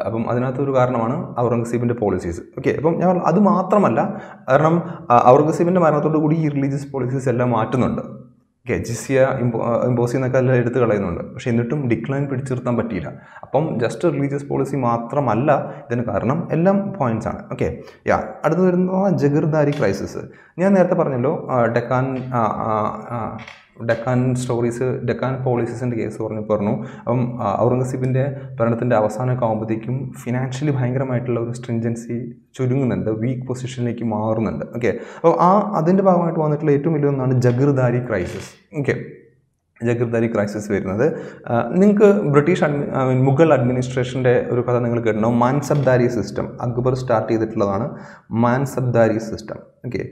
അപ്പം അതിനകത്തൊരു കാരണമാണ് ഔറംഗസീബിൻ്റെ പോളിസീസ്. ഓക്കെ, അപ്പം ഞാൻ അത് മാത്രമല്ല, കാരണം ഔറംഗസീബിൻ്റെ മരണത്തോടു കൂടി ഈ റിലീജിയസ് പോളിസീസ് എല്ലാം മാറ്റുന്നുണ്ട്. ഓക്കെ, ജിസിയ ഇമ്പോസിന്നൊക്കെ എല്ലാം എടുത്ത് കളയുന്നുണ്ട്. പക്ഷേ എന്നിട്ടും ഡിക്ലൈൻ പിടിച്ചു നിർത്താൻ പറ്റിയില്ല. അപ്പം ജസ്റ്റ് റിലീജിയസ് പോളിസി മാത്രമല്ല ഇതിന് കാരണം, എല്ലാം പോയിൻറ്റ്സ് ആണ്. ഓക്കെ, അടുത്ത് വരുന്ന ജഗിർദാരി ക്രൈസിസ്. ഞാൻ നേരത്തെ പറഞ്ഞല്ലോ ഡെക്കാൻ സ്റ്റോറീസ്, ഡെക്കാൻ പോളിസീസിൻ്റെ കേസ് പറഞ്ഞു. അപ്പം ഔറംഗസീബിൻ്റെ ഭരണത്തിൻ്റെ അവസാനമൊക്കെ ആകുമ്പോഴത്തേക്കും ഫിനാൻഷ്യലി ഭയങ്കരമായിട്ടുള്ള ഒരു സ്ട്രിഞ്ചൻസി ചുരുങ്ങുന്നുണ്ട്, വീക്ക് പൊസിഷനിലേക്ക് മാറുന്നുണ്ട്. ഓക്കെ, അപ്പോൾ അതിൻ്റെ ഭാഗമായിട്ട് വന്നിട്ടുള്ള ഏറ്റവും വലിയ ഒന്നാണ് jagirdari crisis. Okay, jagirdari crisis വരുന്നത് നിങ്ങൾക്ക് ബ്രിട്ടീഷ് മുഗൾ അഡ്മിനിസ്ട്രേഷൻ്റെ ഒരു കഥ നിങ്ങൾ കേട്ടിട്ടുണ്ടാവും, മാൻസബ്ദാരി സിസ്റ്റം. അക്ബർ സ്റ്റാർട്ട് ചെയ്തിട്ടുള്ളതാണ് മാൻസബ്ദാരി സിസ്റ്റം. ഓക്കെ,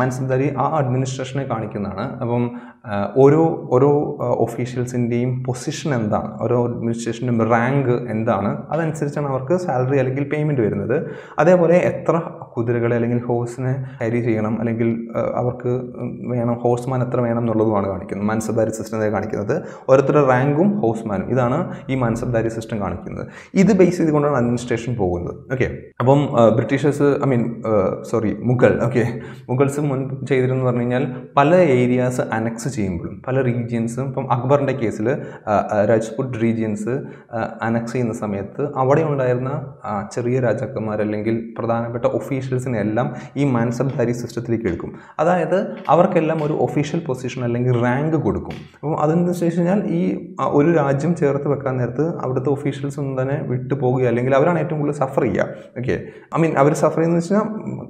മാൻസബ്ദാരി ആ അഡ്മിനിസ്ട്രേഷനെ കാണിക്കുന്നതാണ്. അപ്പം ഓരോ ഒഫീഷ്യൽസിൻ്റെയും പൊസിഷൻ എന്താണ്, ഓരോ അഡ്മിനിസ്ട്രേഷൻ്റെയും റാങ്ക് എന്താണ്, അതനുസരിച്ചാണ് അവർക്ക് സാലറി അല്ലെങ്കിൽ പേയ്മെൻറ്റ് വരുന്നത്. അതേപോലെ എത്ര കുതിരകളെ അല്ലെങ്കിൽ ഹോഴ്സിനെ ക്യാരി ചെയ്യണം അല്ലെങ്കിൽ അവർക്ക് വേണം, ഹോഴ്സ്മാൻ എത്ര വേണം എന്നുള്ളതുമാണ് കാണിക്കുന്നത് മാൻസബ്ദാരി സിസ്റ്റത്തെ കാണിക്കുന്നത്. ഓരോരുത്തരുടെ റാങ്കും ഹോഴ്സ്മാനും, ഇതാണ് ഈ മാൻസബ്ദാരി സിസ്റ്റം കാണിക്കുന്നത്. ഇത് ബേസ് ചെയ്തുകൊണ്ടാണ് അഡ്മിനിസ്ട്രേഷൻ പോകുന്നത്. ഓക്കെ, അപ്പം ബ്രിട്ടീഷേഴ്സ് മുഗൾസ് മുൻപ് ചെയ്തിരുന്നു പറഞ്ഞു കഴിഞ്ഞാൽ പല ഏരിയാസ് അനക്സ് ചെയ്യുമ്പോഴും പല റീജിയൻസും, ഇപ്പം അക്ബറിൻ്റെ കേസിൽ രാജ്പുട്ട് റീജിയൻസ് അനക്സ് ചെയ്യുന്ന സമയത്ത് അവിടെ ഉണ്ടായിരുന്ന ചെറിയ രാജാക്കന്മാർ അല്ലെങ്കിൽ പ്രധാനപ്പെട്ട official officials in Ellam, E. Mansabdari system Tilkum. Ada, our Kellam or official position along rank Gudukum. Other than the station, E. Urajim Cherthakanata, out of the officials on the Vitupogi, Langavan Safria. Okay. I mean, our suffering is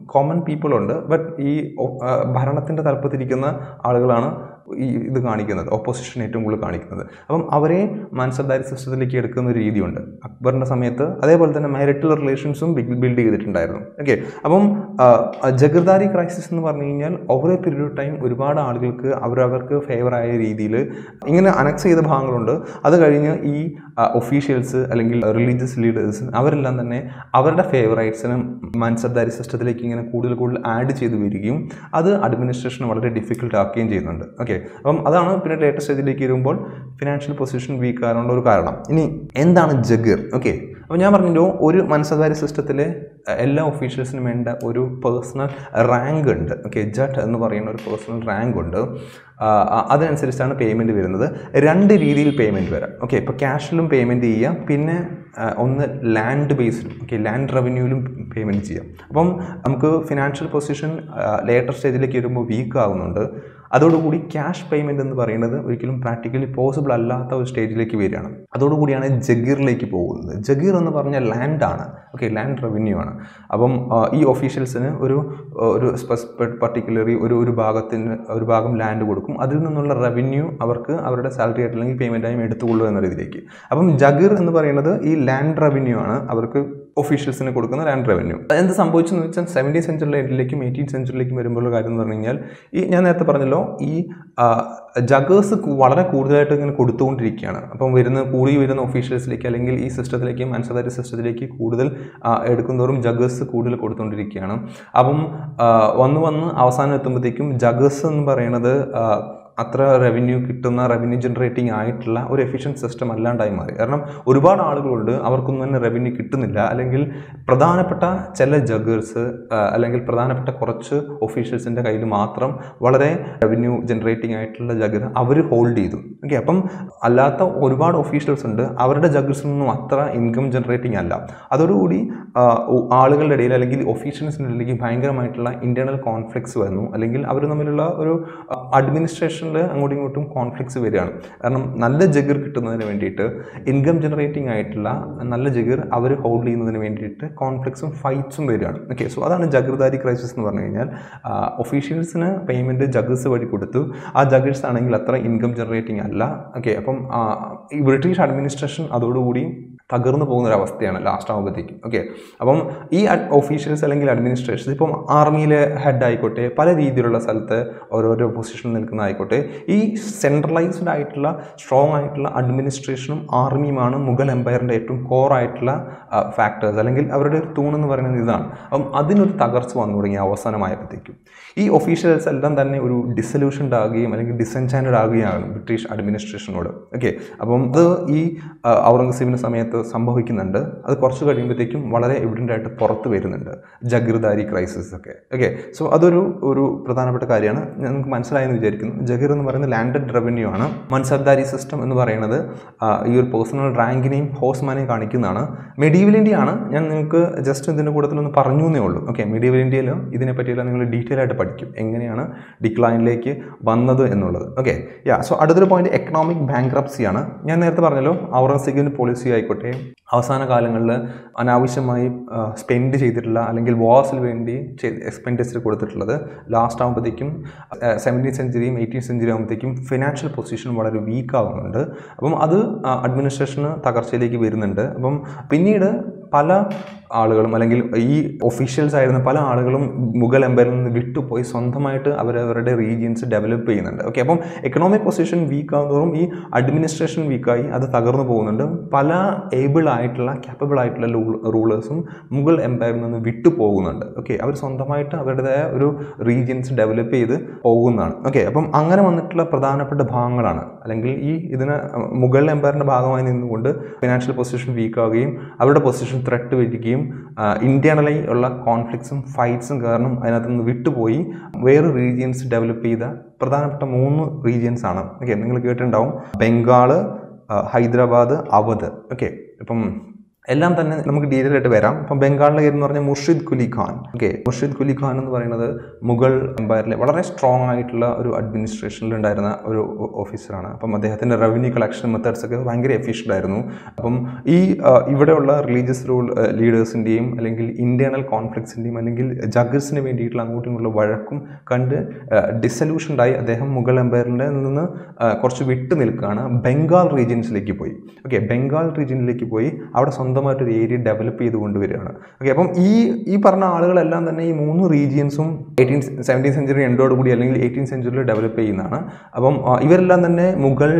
common people under, but E. Baranatinta Tarpatikana, Argalana. The Karnikan, opposition atom will Karnikan. Among Avare, Mansabdari system the Kirkan Ridiunda, Akbar Nasameta, other than a marital relations building it in diagram. Okay, among a Jagardari crisis in the Varninian, over a period of time, Uribada article, Avravaka, favor I redile, in an annex the Banglunda, other Garina E. officials, religious leaders, our Landane, our favorites and Mansabdari system the King and a Kudal could add to the video, other administration was difficult to arcane. Okay. That's the latest financial position weak around or Karana. Ini end on a jagger. Okay. When you are in Mansabdari system, all officials in Menda or personal rank and okay, Jat and personal rank under other NCERT payment with another run the real payment. Okay, but cash payment the pin. On the land based, okay, land revenue payment. So, financial position later stage weak. That's cash payment is practically possible at stage. That's Jagir. Jagir is land, okay, land revenue. So, these officials particularly land. That's revenue, our salary payment. Jagir is land revenue officials in land revenue. And the Sambochon which 17th century, 18th century, Juggers Wada Kudat and Kudun Trikiana. Upon Vedana Kuri with an officials like Kalingal, E. sister like him, and Sadari sister like Kudel, Edkundurum, Juggers Kudel Kudun Trikiana. Abum one Avasanatum, Juggerson by another. Revenue kitana, revenue generating aitla or efficient system alland I marry. Erna Urban Algolder, our Kunman revenue kitanilla, Alangil Pradhanapata, Chella Juggers, Alangil Pradhanapata Korcha, officials in the Kaidu Matram, Vadare revenue generating aitla Jagger, our hold either. Okay, upon Alata Urban officials under our Juggers Matra income generating Allah. Other Udi Algal Alangil officials in the Ligi Bangar Mitla, internal conflicts were no Alangil Avranamilla or administration. Conflicts variant. And Nalla Jagger Kitan Ventator, income generating Itla, and Nalla Jagger, our holdly in the Ventator, conflicts and fights variant. Okay, so other than Jagardari crisis in Varnanian, officials in a payment Jaggers Vadikutu, are Jaggers and Latra income generating Allah. Okay, upon British administration, Adodudi. Tagarna Pona was the last hour. Okay. Abom E at officials along administration, Pom Army head dicote, Paladidula Salte, or opposition in Kanaikote, E centralized itla, strong itla, administration, army mana, Mughal Empire and item, core itla factors, alangil, Avred Tunan Varanizan. Adinur Tagars one would have an ayapatic. E officials aldan than a dissolution dagi, Malang disenchanted agi, British administration order. Okay. Abom the E Aurangzeb Samet. Sambahikinanda, other Portugal Imbaticum, what are evident at Porto Verinanda, Jagardari crisis. Okay, okay, so other Uru Pradhanapatariana, Mansala in the Jerkin, Jagaran were in the landed revenue, Mansabdari system and were another, your personal rank name, horseman and Karnikinana, medieval Indiana, Yanka just in the Kodatan Parnunolo. Okay, medieval India, Idina Patila detail at a particular Engana, decline lake, Banda the Enola. Okay, yeah, so other point economic bankruptcy, Yana, Yanatha Parnello, our second policy. Avasana Kalangal, Anavishamai spend Chitla, Alangil was Vendi, expenditure Kodatla, last time Patikim, 17th century, 18th century Amatikim, financial position, whatever weak under, among other administration, Takarseliki Virinanda, among Pinida, Pala. Alangil officials are in the Pala Alagalum, Mughal Empire and the Vitu Poi Santamata, our regions develop in under. Okay, upon economic position weak on administration weak, other Tagarno Ponanda, Pala able itla, capable itla rulers, Mughal Empire and the Vitu Ponanda. Okay, our Santamata, our regions develop either Pogunan. Okay, upon Angaramanatla Pradana Pata Bangalana, Alangil E. Idana Mughal Empire and Bagaman in the wonder, financial position weak game, our position threat to it. Internally, conflicts and fights and government, another Vitu Boy, where regions develop either Pradhanapta moon regions. Okay, Bengal, Hyderabad, Awadh. Okay, എല്ലാം തന്നെ നമുക്ക് detail ആയിട്ട് വരാം. ഇപ്പം ബംഗാളിലെ എന്ന് പറഞ്ഞാൽ Murshid Quli Khan. Okay, Murshid Quli Khan എന്ന് പറയുന്നത് മുഗൾ എംപയറിലെ വളരെ സ്ട്രോങ് ആയിട്ടുള്ള ഒരു അഡ്മിനിസ്ട്രേഷനിൽ ഉണ്ടായിരുന്ന ഒരു ഓഫീസറാണ്. അപ്പം അദ്ദേഹത്തിൻ്റെ റവന്യൂ കളക്ഷൻ മെത്തേഡ്സ് ഒക്കെ ഭയങ്കര എഫിഷ്യൻ്റ് ആയിരുന്നു. അപ്പം ഈ ഇവിടെയുള്ള റിലീജിയസ് ലീഡേഴ്സിൻ്റെയും അല്ലെങ്കിൽ ഇൻറ്റേർണൽ കോൺഫ്ലിക്ട്സിൻ്റെയും അല്ലെങ്കിൽ ജഗസിന് വേണ്ടിയിട്ടുള്ള അങ്ങോട്ടും ഇങ്ങോട്ടുള്ള വഴക്കും കണ്ട് ഡിസൊല്യൂഷൻഡായി അദ്ദേഹം മുഗൾ എംപയറിൻ്റെ നിന്ന് കുറച്ച് വിട്ടു നിൽക്കുകയാണ്, ബംഗാൾ റീജിയൻസിലേക്ക് പോയി. ഓക്കെ, ബംഗാൾ റീജിയനിലേക്ക് പോയി അവിടെ സ്വന്തമായിട്ടൊരു ഏരിയ ഡെവലപ്പ് ചെയ്ത് കൊണ്ടുവരികയാണ്. ഓക്കെ, അപ്പം ഈ പറഞ്ഞ ആളുകളെല്ലാം തന്നെ ഈ മൂന്ന് റീജിയൻസും 17th century എൻഡോടുകൂടി അല്ലെങ്കിൽ 18th century ഡെവലപ്പ് ചെയ്യുന്നതാണ്. അപ്പം ഇവരെല്ലാം തന്നെ മുഗൾ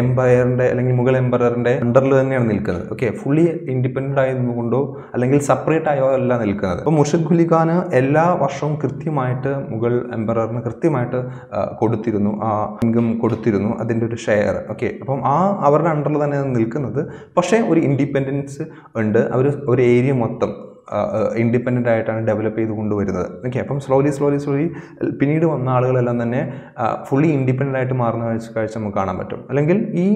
എംപയറിൻ്റെ അല്ലെങ്കിൽ മുഗൾ എംപയറിൻ്റെ അണ്ടറിൽ തന്നെയാണ് നിൽക്കുന്നത്. ഓക്കെ, ഫുള്ളി ഇൻഡിപെൻഡൻ്റ് ആയതുകൊണ്ടോ അല്ലെങ്കിൽ സെപ്പറേറ്റ് ആയോ അല്ല നിൽക്കുന്നത്. അപ്പോൾ മുർഷിദ് കുലി ഖാൻ എല്ലാ വർഷവും കൃത്യമായിട്ട് മുഗൾ എംപയറിന് കൃത്യമായിട്ട് കൊടുത്തിരുന്നു, ആ ഇൻകം കൊടുത്തിരുന്നു, അതിൻ്റെ ഒരു ഷെയർ. ഓക്കെ, അപ്പം അവരുടെ അണ്ടറിൽ തന്നെയാണ് നിൽക്കുന്നത്. പക്ഷേ ഒരു ഇൻഡിപെൻഡൻസ് ഉണ്ട്, അവർ ഒരു ഏരിയ മൊത്തം ഇൻഡിപെൻഡൻ്റ് ആയിട്ടാണ് ഡെവലപ്പ് ചെയ്ത് കൊണ്ടുവരുന്നത്. ഓക്കെ, അപ്പം സ്ലോലി പിന്നീട് വന്ന ആളുകളെല്ലാം തന്നെ ഫുള്ളി ഇൻഡിപെൻഡൻ്റ് ആയിട്ട് മാറുന്ന കാഴ്ച നമുക്ക് കാണാൻ പറ്റും. അല്ലെങ്കിൽ ഈ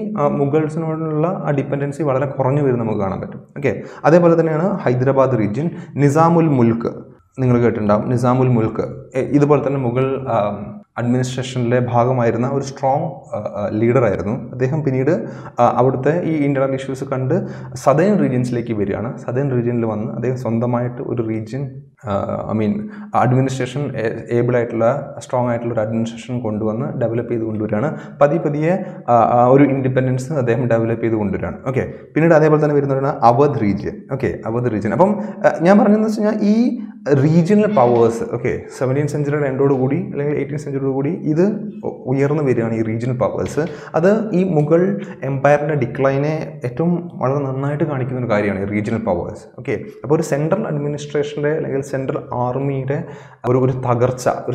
മുഗൾസിനോടുള്ള ആ ഡിപ്പെൻഡൻസി വളരെ കുറഞ്ഞു വരുന്നത് നമുക്ക് കാണാൻ പറ്റും. ഓക്കെ, അതേപോലെ തന്നെയാണ് ഹൈദരാബാദ് റീജിയൻ. നിസാമുൽ മുൽക്ക് നിങ്ങൾ കേട്ടിട്ടുണ്ടാകും. നിസാമുൽ മുൽക്ക് ഇതുപോലെ തന്നെ മുഗൾ അഡ്മിനിസ്ട്രേഷനിലെ ഭാഗമായിരുന്ന ഒരു സ്ട്രോങ് ലീഡറായിരുന്നു. അദ്ദേഹം പിന്നീട് അവിടുത്തെ ഈ ഇൻ്റർണൽ ഇഷ്യൂസ് കണ്ട് സദേൺ റീജിയൻസിലേക്ക് വരികയാണ്. സദേൺ റീജിയനിൽ വന്ന് അദ്ദേഹം സ്വന്തമായിട്ട് ഒരു റീജിയൻ അഡ്മിനിസ്ട്രേഷൻ ഏബിളായിട്ടുള്ള സ്ട്രോങ് ആയിട്ടുള്ള ഒരു അഡ്മിനിസ്ട്രേഷൻ കൊണ്ടുവന്ന് ഡെവലപ്പ് ചെയ്ത് കൊണ്ടുവരികയാണ്. പതിയെ ഒരു ഇൻഡിപെൻഡൻസ് അദ്ദേഹം ഡെവലപ്പ് ചെയ്ത് കൊണ്ടുവരികയാണ്. ഓക്കെ, പിന്നീട് അതേപോലെ തന്നെ വരുന്നതാണ് Awadh region. Okay, Awadh region. അപ്പം ഞാൻ പറഞ്ഞതെന്ന് വെച്ച് കഴിഞ്ഞാൽ ഈ regional powers, okay, 17th century എൻഡോടുകൂടി അല്ലെങ്കിൽ 18th century ഇത് ഉയർന്നു വരികയാണ് ഈ റീജിയണൽ പവേഴ്സ്. അത് ഈ മുഗൾ എംപയറിൻ്റെ ഡിക്ലൈനെ ഏറ്റവും വളരെ നന്നായിട്ട് കാണിക്കുന്ന ഒരു കാര്യമാണ് ഈ റീജിയണൽ പവേഴ്സ്. ഓക്കെ, അപ്പോൾ ഒരു സെൻട്രൽ അഡ്മിനിസ്ട്രേഷൻ്റെ അല്ലെങ്കിൽ സെൻട്രൽ ആർമിയുടെ ഒരു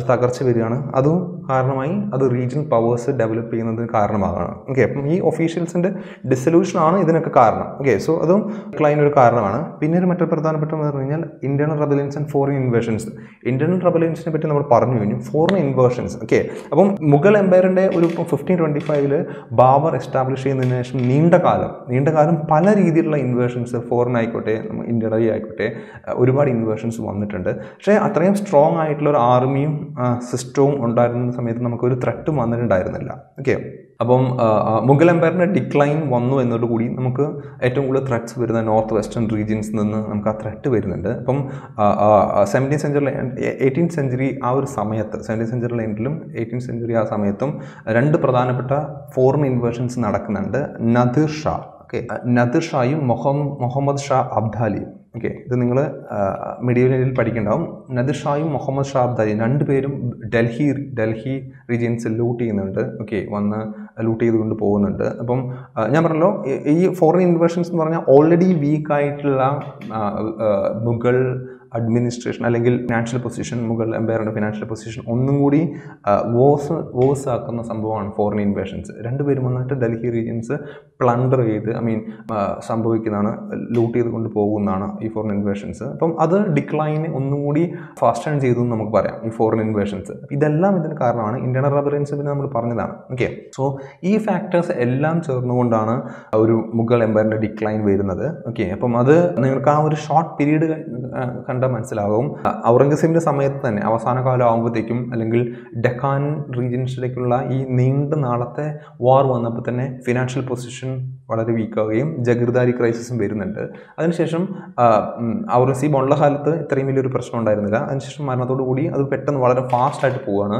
തകർച്ച വരികയാണ്. അതും കാരണമായി അത് റീജിയണൽ പവേഴ്സ് ഡെവലപ്പ് ചെയ്യുന്നതിന് കാരണമാകണം. ഓക്കെ, അപ്പം ഈ ഒഫീഷ്യൽസിൻ്റെ ഡിസൊല്യൂഷനാണ് ഇതിനൊക്കെ കാരണം. ഓക്കെ, സോ അതും ഡിക്ലൈൻ ഒരു കാരണമാണ്. പിന്നെ ഒരു മറ്റൊരു പ്രധാനപ്പെട്ടതെന്ന് പറഞ്ഞു കഴിഞ്ഞാൽ internal rebellions and foreign invasions. Internal റെബലിയൻസിനെ പറ്റി നമ്മൾ പറഞ്ഞു കഴിഞ്ഞു, ഫോറിൻ ഇൻവേഷൻസ്. ഓക്കെ, അപ്പം മുഗൾ എംപയറിൻ്റെ ഒരു 1525 ബാബർ എസ്റ്റാബ്ലിഷ് ചെയ്യുന്നതിന് ശേഷം നീണ്ട കാലം പല രീതിയിലുള്ള ഇൻവേഷൻസ്, ഫോറിൻ ആയിക്കോട്ടെ ഇന്ത്യയിൽ ആയിക്കോട്ടെ, ഒരുപാട് ഇൻവേഷൻസ് വന്നിട്ടുണ്ട്. പക്ഷേ അത്രയും സ്ട്രോങ് ആയിട്ടുള്ള ഒരു ആർമിയും സിസ്റ്റവും ഉണ്ടായിരുന്ന സമയത്ത് നമുക്കൊരു ത്രെട്ടും വന്നിട്ടുണ്ടായിരുന്നില്ല. ഓക്കെ, അപ്പം മുഗൾ എംപയറിൻ്റെ ഡിക്ലൈൻ വന്നു എന്നതോടുകൂടി നമുക്ക് ഏറ്റവും കൂടുതൽ ത്രെറ്റ്സ് വരുന്ന നോർത്ത് വെസ്റ്റേൺ റീജിയൻസിൽ നിന്ന് നമുക്ക് ആ ത്രെറ്റ് വരുന്നുണ്ട്. അപ്പം 18th century ആ ഒരു സമയത്ത്, 17th century എൻഡിലും 18th century ആ സമയത്തും രണ്ട് പ്രധാനപ്പെട്ട ഫോറിൻ ഇൻവേഷൻസ് നടക്കുന്നുണ്ട്. നദിർ ഷാ, ഓക്കെ, നദിർ ഷായും മുഹമ്മദ് ഷാ അബ്ദാലിയും. ഓക്കെ, ഇത് നിങ്ങൾ മീഡിയൽ ഏരിയയിൽ പഠിക്കുന്നുണ്ടാവും. നദിർ ഷായും മുഹമ്മദ് ഷാ അബ്ദാലി രണ്ടുപേരും ഡൽഹി റീജിയൻസിൽ ലൂട്ട് ചെയ്യുന്നുണ്ട്. ഓക്കെ, വന്ന് ലൂട്ട് ചെയ്തുകൊണ്ട് പോകുന്നുണ്ട്. അപ്പം ഞാൻ പറഞ്ഞല്ലോ ഈ ഫോറിൻ ഇൻവേഷൻസ് എന്ന് പറഞ്ഞാൽ ഓൾറെഡി വീക്കായിട്ടുള്ള മുഗൾ അഡ്മിനിസ്ട്രേഷൻ അല്ലെങ്കിൽ ഫിനാൻഷ്യൽ പൊസിഷൻ, മുഗൾ എംപയറിൻ്റെ ഫിനാൻഷ്യൽ പൊസിഷൻ ഒന്നും കൂടി വേഴ്സ് ആക്കുന്ന സംഭവമാണ് ഫോറിൻ ഇൻവേഷൻസ്. രണ്ടുപേരും വന്നിട്ട് ഡൽഹി റീജിയൻസ് പ്ലണ്ടർ ചെയ്ത് സംഭവിക്കുന്നതാണ്, ലൂട്ട് ചെയ്ത് കൊണ്ട് പോകുന്നതാണ് ഈ ഫോറിൻ ഇൻവേഷൻസ്. അപ്പം അത് ഡിക്ലൈന് ഒന്നും കൂടി ഫാസ്റ്റ് ആൻഡ് ചെയ്തു എന്ന് നമുക്ക് പറയാം ഈ ഫോറിൻ ഇൻവേഷൻസ്. ഇതെല്ലാം ഇതിന് കാരണമാണ്. ഇൻറ്റേർണൽ റെബലിയൻസ് പിന്നെ നമ്മൾ പറഞ്ഞതാണ്. ഓക്കെ, സോ ഈ ഫാക്ടേഴ്സ് എല്ലാം ചേർന്നുകൊണ്ടാണ് ഒരു മുഗൾ എംപയറിൻ്റെ ഡിക്ലൈൻ വരുന്നത്. ഓക്കെ, അപ്പം അത് നിങ്ങൾക്ക് ആ ഒരു ഷോർട്ട് പീരീഡ് മനസ്സിലാകും. ഔറംഗസേബിൻ്റെ സമയത്ത് തന്നെ അവസാന കാലം ആകുമ്പോഴത്തേക്കും അല്ലെങ്കിൽ ഡെക്കാൻ റീജിയൻസിലേക്കുള്ള ഈ നീണ്ട നാളത്തെ വാർ വന്നപ്പോൾ തന്നെ ഫിനാൻഷ്യൽ പൊസിഷൻ വളരെ വീക്കാവുകയും ജഗിർദാരി ക്രൈസിസും വരുന്നുണ്ട്. അതിനുശേഷം ഔറംഗസേബ് ഉള്ള കാലത്ത് ഇത്രയും വലിയൊരു പ്രശ്നം ഉണ്ടായിരുന്നില്ല. അതിനുശേഷം മരണത്തോടു കൂടി അത് പെട്ടെന്ന് വളരെ ഫാസ്റ്റായിട്ട് പോവുകയാണ്.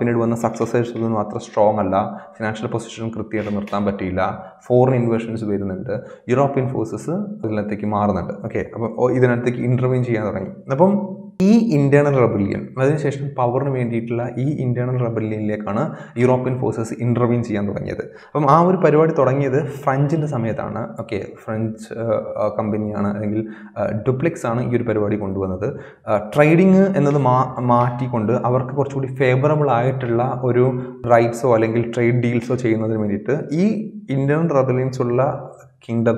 പിന്നീട് വന്ന സക്സസേഴ്സൊന്നും അത്ര സ്ട്രോങ് അല്ല, ഫിനാൻഷ്യൽ പൊസിഷൻ കൃത്യമായിട്ട് നിർത്താൻ പറ്റിയില്ല, ഫോറിൻ ഇൻവേഷൻസ് വരുന്നുണ്ട്, യൂറോപ്യൻ ഫോഴ്സസ് ഇതിനകത്തേക്ക് മാറുന്നുണ്ട്. ഓക്കെ, അപ്പോൾ ഇതിനകത്തേക്ക് ഇൻ്റർവ്യൂ ചെയ്യാൻ തുടങ്ങി. അപ്പം ഈ ഇൻറ്റേർണൽ റെബല്യൻ, അതിനുശേഷം പവറിന് വേണ്ടിയിട്ടുള്ള ഈ ഇൻറ്റേർണൽ റെബല്യനിലേക്കാണ് യൂറോപ്യൻ ഫോഴ്സസ് ഇൻ്റർവ്യൂ ചെയ്യാൻ തുടങ്ങിയത്. അപ്പം ആ ഒരു പരിപാടി തുടങ്ങിയത് ഫ്രഞ്ചിൻ്റെ സമയത്താണ്. ഓക്കെ, ഫ്രഞ്ച് കമ്പനിയാണ് അല്ലെങ്കിൽ ഡ്യൂപ്ലെക്സ് ആണ് ഈ ഒരു പരിപാടി കൊണ്ടുവന്നത്. ട്രേഡിങ് എന്നത് മാറ്റിക്കൊണ്ട് അവർക്ക് കുറച്ചുകൂടി ഫേവറബിൾ ആയിട്ടുള്ള ഒരു റൈറ്റ്സോ അല്ലെങ്കിൽ ട്രേഡ് ഡീൽസോ ചെയ്യുന്നതിന് വേണ്ടിയിട്ട് ഈ ഇൻറ്റേർണൽ റെബല്യൻസുള്ള kingdom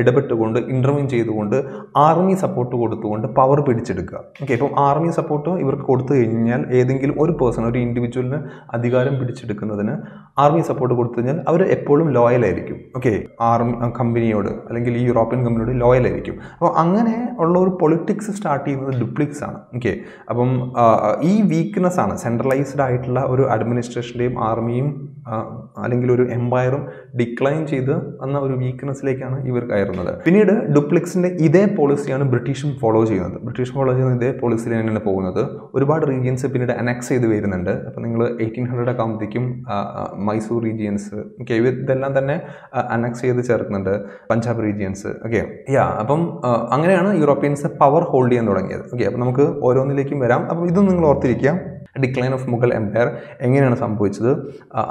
edapettukondu intervene cheyidukondu army support koduthukondu power pidichedukka. Okay, so army support ivarku koduthu kennal edengilum oru person oru individual ne adhigaram pidichedukkunnadine army support koduthu kennal avaru eppolum loyal aayirikkum. Okay, army company odu allengil European company odu loyal aayirikkum. So angane ulla oru politics start cheyunnathu Dupleix aanu. Okay, appom ee weakness aanu centralized aayittulla oru administration deyum army yum allengil oru empire um decline cheyidu anna oru weakness lekana ivarku aayirunathu. Pinnide Dupleix inde ide policy aanu British follow cheyyunnathu. British follow cheyyunna ide policy il enna povunnathu. Oru paadu regions pinnide annex cheyidu varunundu. Appo ningal 1800 ഒക്കെ ആകുമ്പോഴത്തേക്കും Mysore regions okay ഇതെല്ലാം തന്നെ annexe ചെയ്ത് ചേർക്കുന്നുണ്ട് Punjab regions okay yeah അപ്പം അങ്ങനെയാണ് Europeans power hold ചെയ്യാൻ തുടങ്ങിയത്. ഓക്കെ അപ്പം നമുക്ക് ഓരോന്നിലേക്കും വരാം. അപ്പം ഇതും നിങ്ങൾ ഓർത്തിരിക്കുക. ഡിക്ലൈൻ ഓഫ് മുഗൾ എംപയർ എങ്ങനെയാണ് സംഭവിച്ചത്,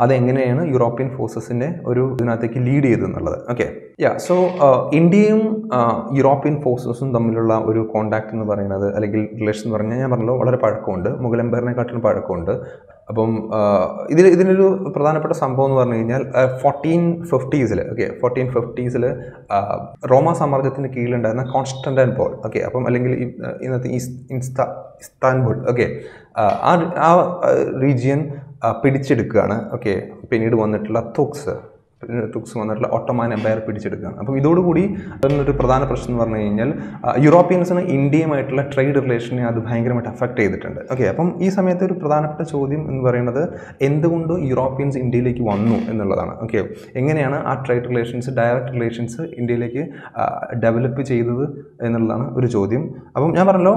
അതെങ്ങനെയാണ് യൂറോപ്യൻ ഫോഴ്സസിനെ ഒരു ഇതിനകത്തേക്ക് ലീഡ് ചെയ്തെന്നുള്ളത്. ഓക്കെ യാ സോ ഇന്ത്യയും യൂറോപ്യൻ ഫോഴ്സസും തമ്മിലുള്ള ഒരു കോണ്ടാക്ട് എന്ന് പറയുന്നത് അല്ലെങ്കിൽ റിലേഷൻ എന്ന് പറഞ്ഞാൽ ഞാൻ പറഞ്ഞല്ലോ വളരെ പഴക്കമുണ്ട്, മുഗൾ എംപയറിനെക്കാട്ടിലും പഴക്കമുണ്ട്. അപ്പം ഇതിനൊരു പ്രധാനപ്പെട്ട സംഭവം എന്ന് പറഞ്ഞു കഴിഞ്ഞാൽ 1450s ഓക്കെ 1450s റോമാ സാമ്രാജ്യത്തിൻ്റെ കീഴിലുണ്ടായിരുന്ന കോൺസ്റ്റന്റൈൻപോൾ ഓക്കെ അപ്പം അല്ലെങ്കിൽ ഇന്നത്തെ ഇസ്താൻബുൾ ഓക്കെ ആ റീജിയൻ പിടിച്ചെടുക്കുകയാണ്. ഓക്കെ പിന്നീട് വന്നിട്ടുള്ള തുക്സ് വന്നിട്ടുള്ള ഒട്ടോമാൻ എംപയർ പിടിച്ചെടുക്കുകയാണ്. അപ്പം ഇതോടുകൂടി ഒരു പ്രധാന പ്രശ്നം എന്ന് പറഞ്ഞു കഴിഞ്ഞാൽ യൂറോപ്യൻസിന് ഇന്ത്യയുമായിട്ടുള്ള ട്രേഡ് റിലേഷനെ അത് ഭയങ്കരമായിട്ട് അഫക്റ്റ് ചെയ്തിട്ടുണ്ട്. ഓക്കെ അപ്പം ഈ സമയത്ത് ഒരു പ്രധാനപ്പെട്ട ചോദ്യം എന്ന് പറയുന്നത് എന്തുകൊണ്ട് യൂറോപ്യൻസ് ഇന്ത്യയിലേക്ക് വന്നു എന്നുള്ളതാണ്. ഓക്കെ എങ്ങനെയാണ് ആ ട്രേഡ് റിലേഷൻസ് ഡയറക്റ്റ് റിലേഷൻസ് ഇന്ത്യയിലേക്ക് ഡെവലപ്പ് ചെയ്തത് എന്നുള്ളതാണ് ഒരു ചോദ്യം. അപ്പം ഞാൻ പറഞ്ഞല്ലോ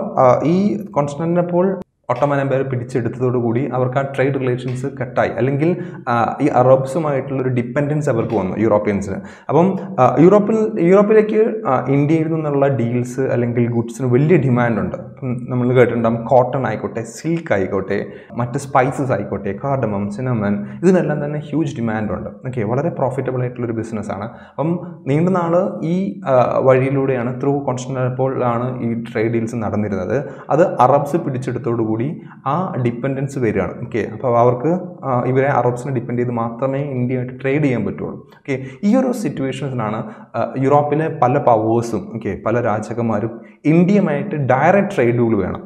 ഈ കോൺസ്റ്റന്റിനോപ്പിൾ ഒട്ടോമൻ എംപയർ പിടിച്ചെടുത്തതോടുകൂടി അവർക്ക് ആ ട്രേഡ് റിലേഷൻസ് കട്ടായി അല്ലെങ്കിൽ ഈ അറബ്സുമായിട്ടുള്ളൊരു ഡിപ്പെൻഡൻസ് അവർക്ക് വന്നു യൂറോപ്യൻസിന്. അപ്പം യൂറോപ്പിലേക്ക് ഇന്ത്യയിൽ നിന്നുള്ള ഡീൽസ് അല്ലെങ്കിൽ ഗുഡ്സിന് വലിയ ഡിമാൻഡുണ്ട്. നമ്മൾ കേട്ടിട്ടുണ്ടാകും കോട്ടൺ ആയിക്കോട്ടെ, സിൽക്ക് ആയിക്കോട്ടെ, മറ്റ് സ്പൈസസ് ആയിക്കോട്ടെ, കാർഡമം, സിനമൻ, ഇതിനെല്ലാം തന്നെ ഹ്യൂജ് ഡിമാൻഡുണ്ട്. ഓക്കെ വളരെ പ്രോഫിറ്റബിൾ ആയിട്ടുള്ളൊരു ബിസിനസ്സാണ്. അപ്പം നീണ്ട നാൾ ഈ വഴിയിലൂടെയാണ് ത്രൂ കോൺസ്റ്റന്റിനോപ്പിളിലാണ് ഈ ട്രേഡ് ഡീൽസ് നടന്നിരുന്നത്. അത് അറബ്സ് പിടിച്ചെടുത്തോടുകൂടി ആ ഡിപ്പെൻഡൻസ് വരികയാണ്. ഓക്കെ അപ്പോൾ അവർക്ക് ഇവരെ അറബ്സിനെ ഡിപ്പെൻഡ് ചെയ്ത് മാത്രമേ ഇന്ത്യയായിട്ട് ട്രേഡ് ചെയ്യാൻ പറ്റുള്ളൂ. ഓക്കെ ഈ ഒരു സിറ്റുവേഷൻസിലാണ് യൂറോപ്പിലെ പല പവേഴ്സും ഓക്കെ പല രാജാക്കന്മാരും ഇന്ത്യയുമായിട്ട് ഡയറക്റ്റ് ട്രേഡുകൾ വേണം,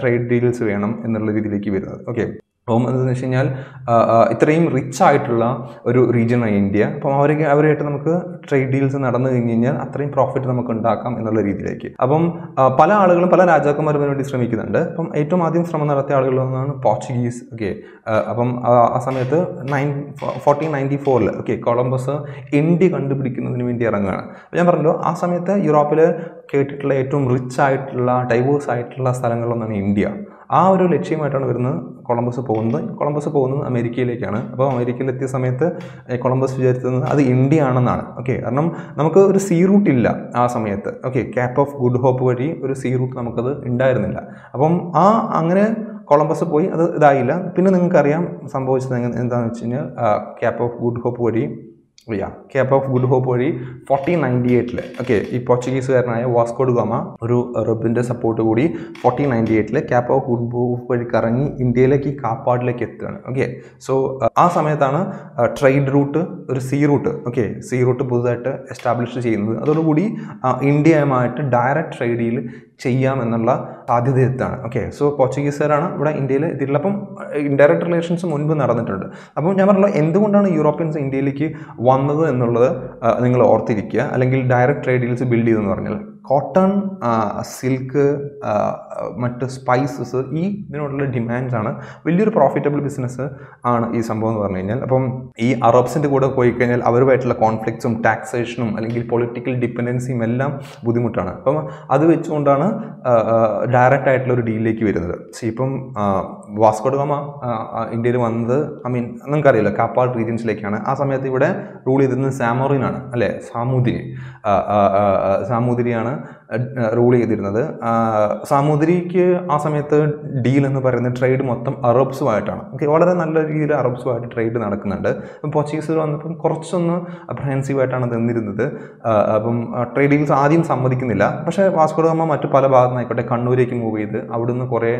ട്രേഡ് ഡീൽസ് വേണം എന്നുള്ള രീതിയിലേക്ക് വരുന്നത്. ഓക്കെ അപ്പം എന്താണെന്ന് വെച്ച് കഴിഞ്ഞാൽ ഇത്രയും റിച്ച് ആയിട്ടുള്ള ഒരു റീജിയനാണ് ഇന്ത്യ. അപ്പം അവരായിട്ട് നമുക്ക് ട്രേഡ് ഡീൽസ് നടന്നു കഴിഞ്ഞ് കഴിഞ്ഞാൽ അത്രയും പ്രോഫിറ്റ് നമുക്ക് ഉണ്ടാക്കാം എന്നുള്ള രീതിയിലേക്ക് അപ്പം പല ആളുകളും പല രാജാക്കന്മാരും അതിനുവേണ്ടി ശ്രമിക്കുന്നുണ്ട്. അപ്പം ഏറ്റവും ആദ്യം ശ്രമം നടത്തിയ ആളുകളിൽ ഒന്നാണ് പോർച്ചുഗീസ്. ഓക്കെ അപ്പം ആ സമയത്ത് 1494 ഓക്കെ കൊളംബസ് ഇന്ത്യ കണ്ടുപിടിക്കുന്നതിന് വേണ്ടി ഇറങ്ങുകയാണ്. ഞാൻ പറഞ്ഞല്ലോ ആ സമയത്ത് യൂറോപ്പിൽ കേട്ടിട്ടുള്ള ഏറ്റവും റിച്ച് ആയിട്ടുള്ള ഡൈവേഴ്സ് ആയിട്ടുള്ള സ്ഥലങ്ങളിലൊന്നാണ് ഇന്ത്യ. ആ ഒരു ലക്ഷ്യമായിട്ടാണ് വരുന്നത് കൊളംബസ് പോകുന്നത് അമേരിക്കയിലേക്കാണ്. അപ്പോൾ അമേരിക്കയിലെത്തിയ സമയത്ത് കൊളംബസ് വിചാരിച്ചിരുന്നത് അത് ഇന്ത്യ ആണെന്നാണ്. ഓക്കെ കാരണം നമുക്ക് ഒരു സീ റൂട്ട് ഇല്ല ആ സമയത്ത്. Okay Cape of Good Hope വഴി ഒരു സീ റൂട്ട് നമുക്കത് ഉണ്ടായിരുന്നില്ല. അപ്പം അങ്ങനെ കൊളംബസ് പോയി അത് ഇതായില്ല. പിന്നെ നിങ്ങൾക്കറിയാം സംഭവിച്ചത് എന്താണെന്ന് വെച്ച് കഴിഞ്ഞാൽ കേപ്പ് ഓഫ് ഗുഡ് ഹോപ്പ് വഴി 1498 ഓക്കെ ഈ പോർച്ചുഗീസുകാരനായ വാസ്കോ ഡ ഗാമ ഒരു റബ്ബിൻ്റെ സപ്പോർട്ട് കൂടി 1498 കേപ്പ് ഓഫ് ഗുഡ് ഹോപ്പ് വഴി കറങ്ങി ഇന്ത്യയിലേക്ക് ഈ കാപ്പാടിലേക്ക് എത്തുകയാണ്. ഓക്കെ സോ ആ സമയത്താണ് ട്രേഡ് റൂട്ട് ഒരു sea route okay sea route പുതുതായിട്ട് എസ്റ്റാബ്ലിഷ് ചെയ്യുന്നത്. അതോടുകൂടി ഇന്ത്യയുമായിട്ട് ഡയറക്റ്റ് ട്രേഡ് ഡീൽ ചെയ്യാമെന്നുള്ള സാധ്യത എത്താണ്. ഓക്കെ സോ പോർച്ചുഗീസുകാരാണ് ഇവിടെ ഇന്ത്യയിൽ എത്തിയിട്ടുള്ളത്. അപ്പം ഇൻഡയറക്റ്റ് റിലേഷൻസ് മുൻപ് നടന്നിട്ടുണ്ട്. അപ്പം ഞാൻ പറഞ്ഞല്ലോ എന്തുകൊണ്ടാണ് യൂറോപ്യൻസ് ഇന്ത്യയിലേക്ക് വന്നത് എന്നുള്ളത് നിങ്ങൾ ഓർത്തിരിക്കുക. അല്ലെങ്കിൽ ഡയറക്റ്റ് ട്രേഡ് ഡീൽസ് ബിൽഡ് ചെയ്തെന്ന് പറഞ്ഞാൽ കോട്ടൺ, സിൽക്ക്, മറ്റ് സ്പൈസസ് ഈ ഇതിനോടുള്ള ഡിമാൻഡാണ്. വലിയൊരു പ്രോഫിറ്റബിൾ ബിസിനസ് ആണ് ഈ സംഭവം എന്ന് പറഞ്ഞു കഴിഞ്ഞാൽ. അപ്പം ഈ അറബ്സിൻ്റെ കൂടെ പോയി കഴിഞ്ഞാൽ അവരുമായിട്ടുള്ള കോൺഫ്ലിക്ട്സും ടാക്സേഷനും അല്ലെങ്കിൽ പൊളിറ്റിക്കൽ ഡിപ്പെൻഡൻസിയും എല്ലാം ബുദ്ധിമുട്ടാണ്. അപ്പം അത് വെച്ചുകൊണ്ടാണ് ഡയറക്റ്റ് ആയിട്ടുള്ള ഒരു ഡീലിലേക്ക് വരുന്നത്. ഇപ്പം വാസ്കോ ഡ ഗാമ ഇന്ത്യയിൽ വന്നത് നിങ്ങൾക്കറിയില്ല കാപ്പാട് റീജിയൻസിലേക്കാണ്. ആ സമയത്ത് ഇവിടെ റൂൾ ചെയ്തിരുന്നത് സാമോറിനാണ് അല്ലേ, സാമൂതിരി സാമൂതിരിയാണ് റൂൾ ചെയ്തിരുന്നത്. സാമൂതിരിക്ക് ആ സമയത്ത് ഡീൽ എന്ന് പറയുന്ന ട്രേഡ് മൊത്തം അറബ്സുമായിട്ടാണ്. ഓക്കെ, വളരെ നല്ല രീതിയിൽ അറബ്സുമായിട്ട് ട്രേഡ് നടക്കുന്നുണ്ട്. അപ്പം പോർച്ചുഗീസുകൾ വന്നപ്പം കുറച്ചൊന്ന് അപ്രഹെൻസീവായിട്ടാണ് തന്നിരുന്നത്. അപ്പം ട്രേഡ് ഡീൽസ് ആദ്യം സമ്മതിക്കുന്നില്ല. പക്ഷേ വാസ്കോഡഗാമ മറ്റു പല ഭാഗത്തുനിന്നായിക്കോട്ടെ കണ്ണൂരേക്ക് മൂവ് ചെയ്ത് അവിടുന്ന് കുറേ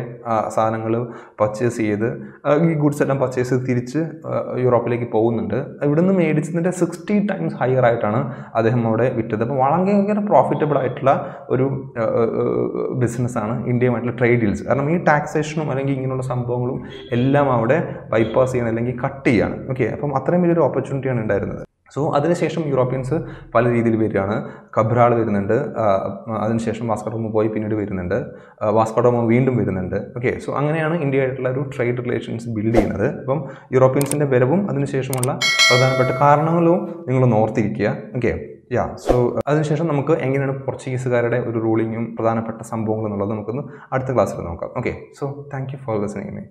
സാധനങ്ങൾ പർച്ചേസ് ചെയ്ത് ഈ ഗുഡ്സ് എല്ലാം പർച്ചേസ് ചെയ്ത് തിരിച്ച് യൂറോപ്പിലേക്ക് പോകുന്നുണ്ട്. ഇവിടുന്ന് മേടിച്ചതിൻ്റെ 60 times ഹയർ ആയിട്ടാണ് അദ്ദേഹം അവിടെ വിറ്റത്. അപ്പോൾ വളരെ പ്രോഫിറ്റബിൾ ആയിട്ടുള്ള ഒരു ബിസിനസ്സാണ് ഇന്ത്യയുമായിട്ടുള്ള ട്രേഡ് ഡീൽസ്. കാരണം ഈ ടാക്സേഷനും അല്ലെങ്കിൽ ഇങ്ങനെയുള്ള സംഭവങ്ങളും എല്ലാം അവിടെ ബൈപ്പാസ് ചെയ്യുന്ന അല്ലെങ്കിൽ കട്ട് ചെയ്യാണ്. ഓക്കെ, അപ്പം അത്രയും വലിയൊരു ഓപ്പർച്യൂണിറ്റിയാണ് ഉണ്ടായിരുന്നത്. സോ അതിനുശേഷം യൂറോപ്യൻസ് പല രീതിയിൽ വരികയാണ്. ഖബ്രാൾ വരുന്നുണ്ട്, അതിനുശേഷം വാസ്കോഡഗാമ പോയി പിന്നീട് വരുന്നുണ്ട്, വാസ്കോഡഗാമ വീണ്ടും വരുന്നുണ്ട്. ഓക്കെ, സോ അങ്ങനെയാണ് ഇന്ത്യയായിട്ടുള്ള ഒരു ട്രേഡ് റിലേഷൻസ് ബിൽഡ് ചെയ്യുന്നത്. അപ്പം യൂറോപ്യൻസിൻ്റെ വരവും അതിനുശേഷമുള്ള പ്രധാനപ്പെട്ട കാരണങ്ങളും നിങ്ങൾ ഓർത്തിരിക്കുക. ഓക്കെ, സോ അതിനുശേഷം നമുക്ക് എങ്ങനെയാണ് പോർച്ചുഗീസുകാരുടെ ഒരു റൂളിങ്ങും പ്രധാനപ്പെട്ട സംഭവങ്ങളും എന്നുള്ളത് നമുക്കൊന്ന് അടുത്ത ക്ലാസ്സിൽ നോക്കാം. Okay, so thank you for listening me.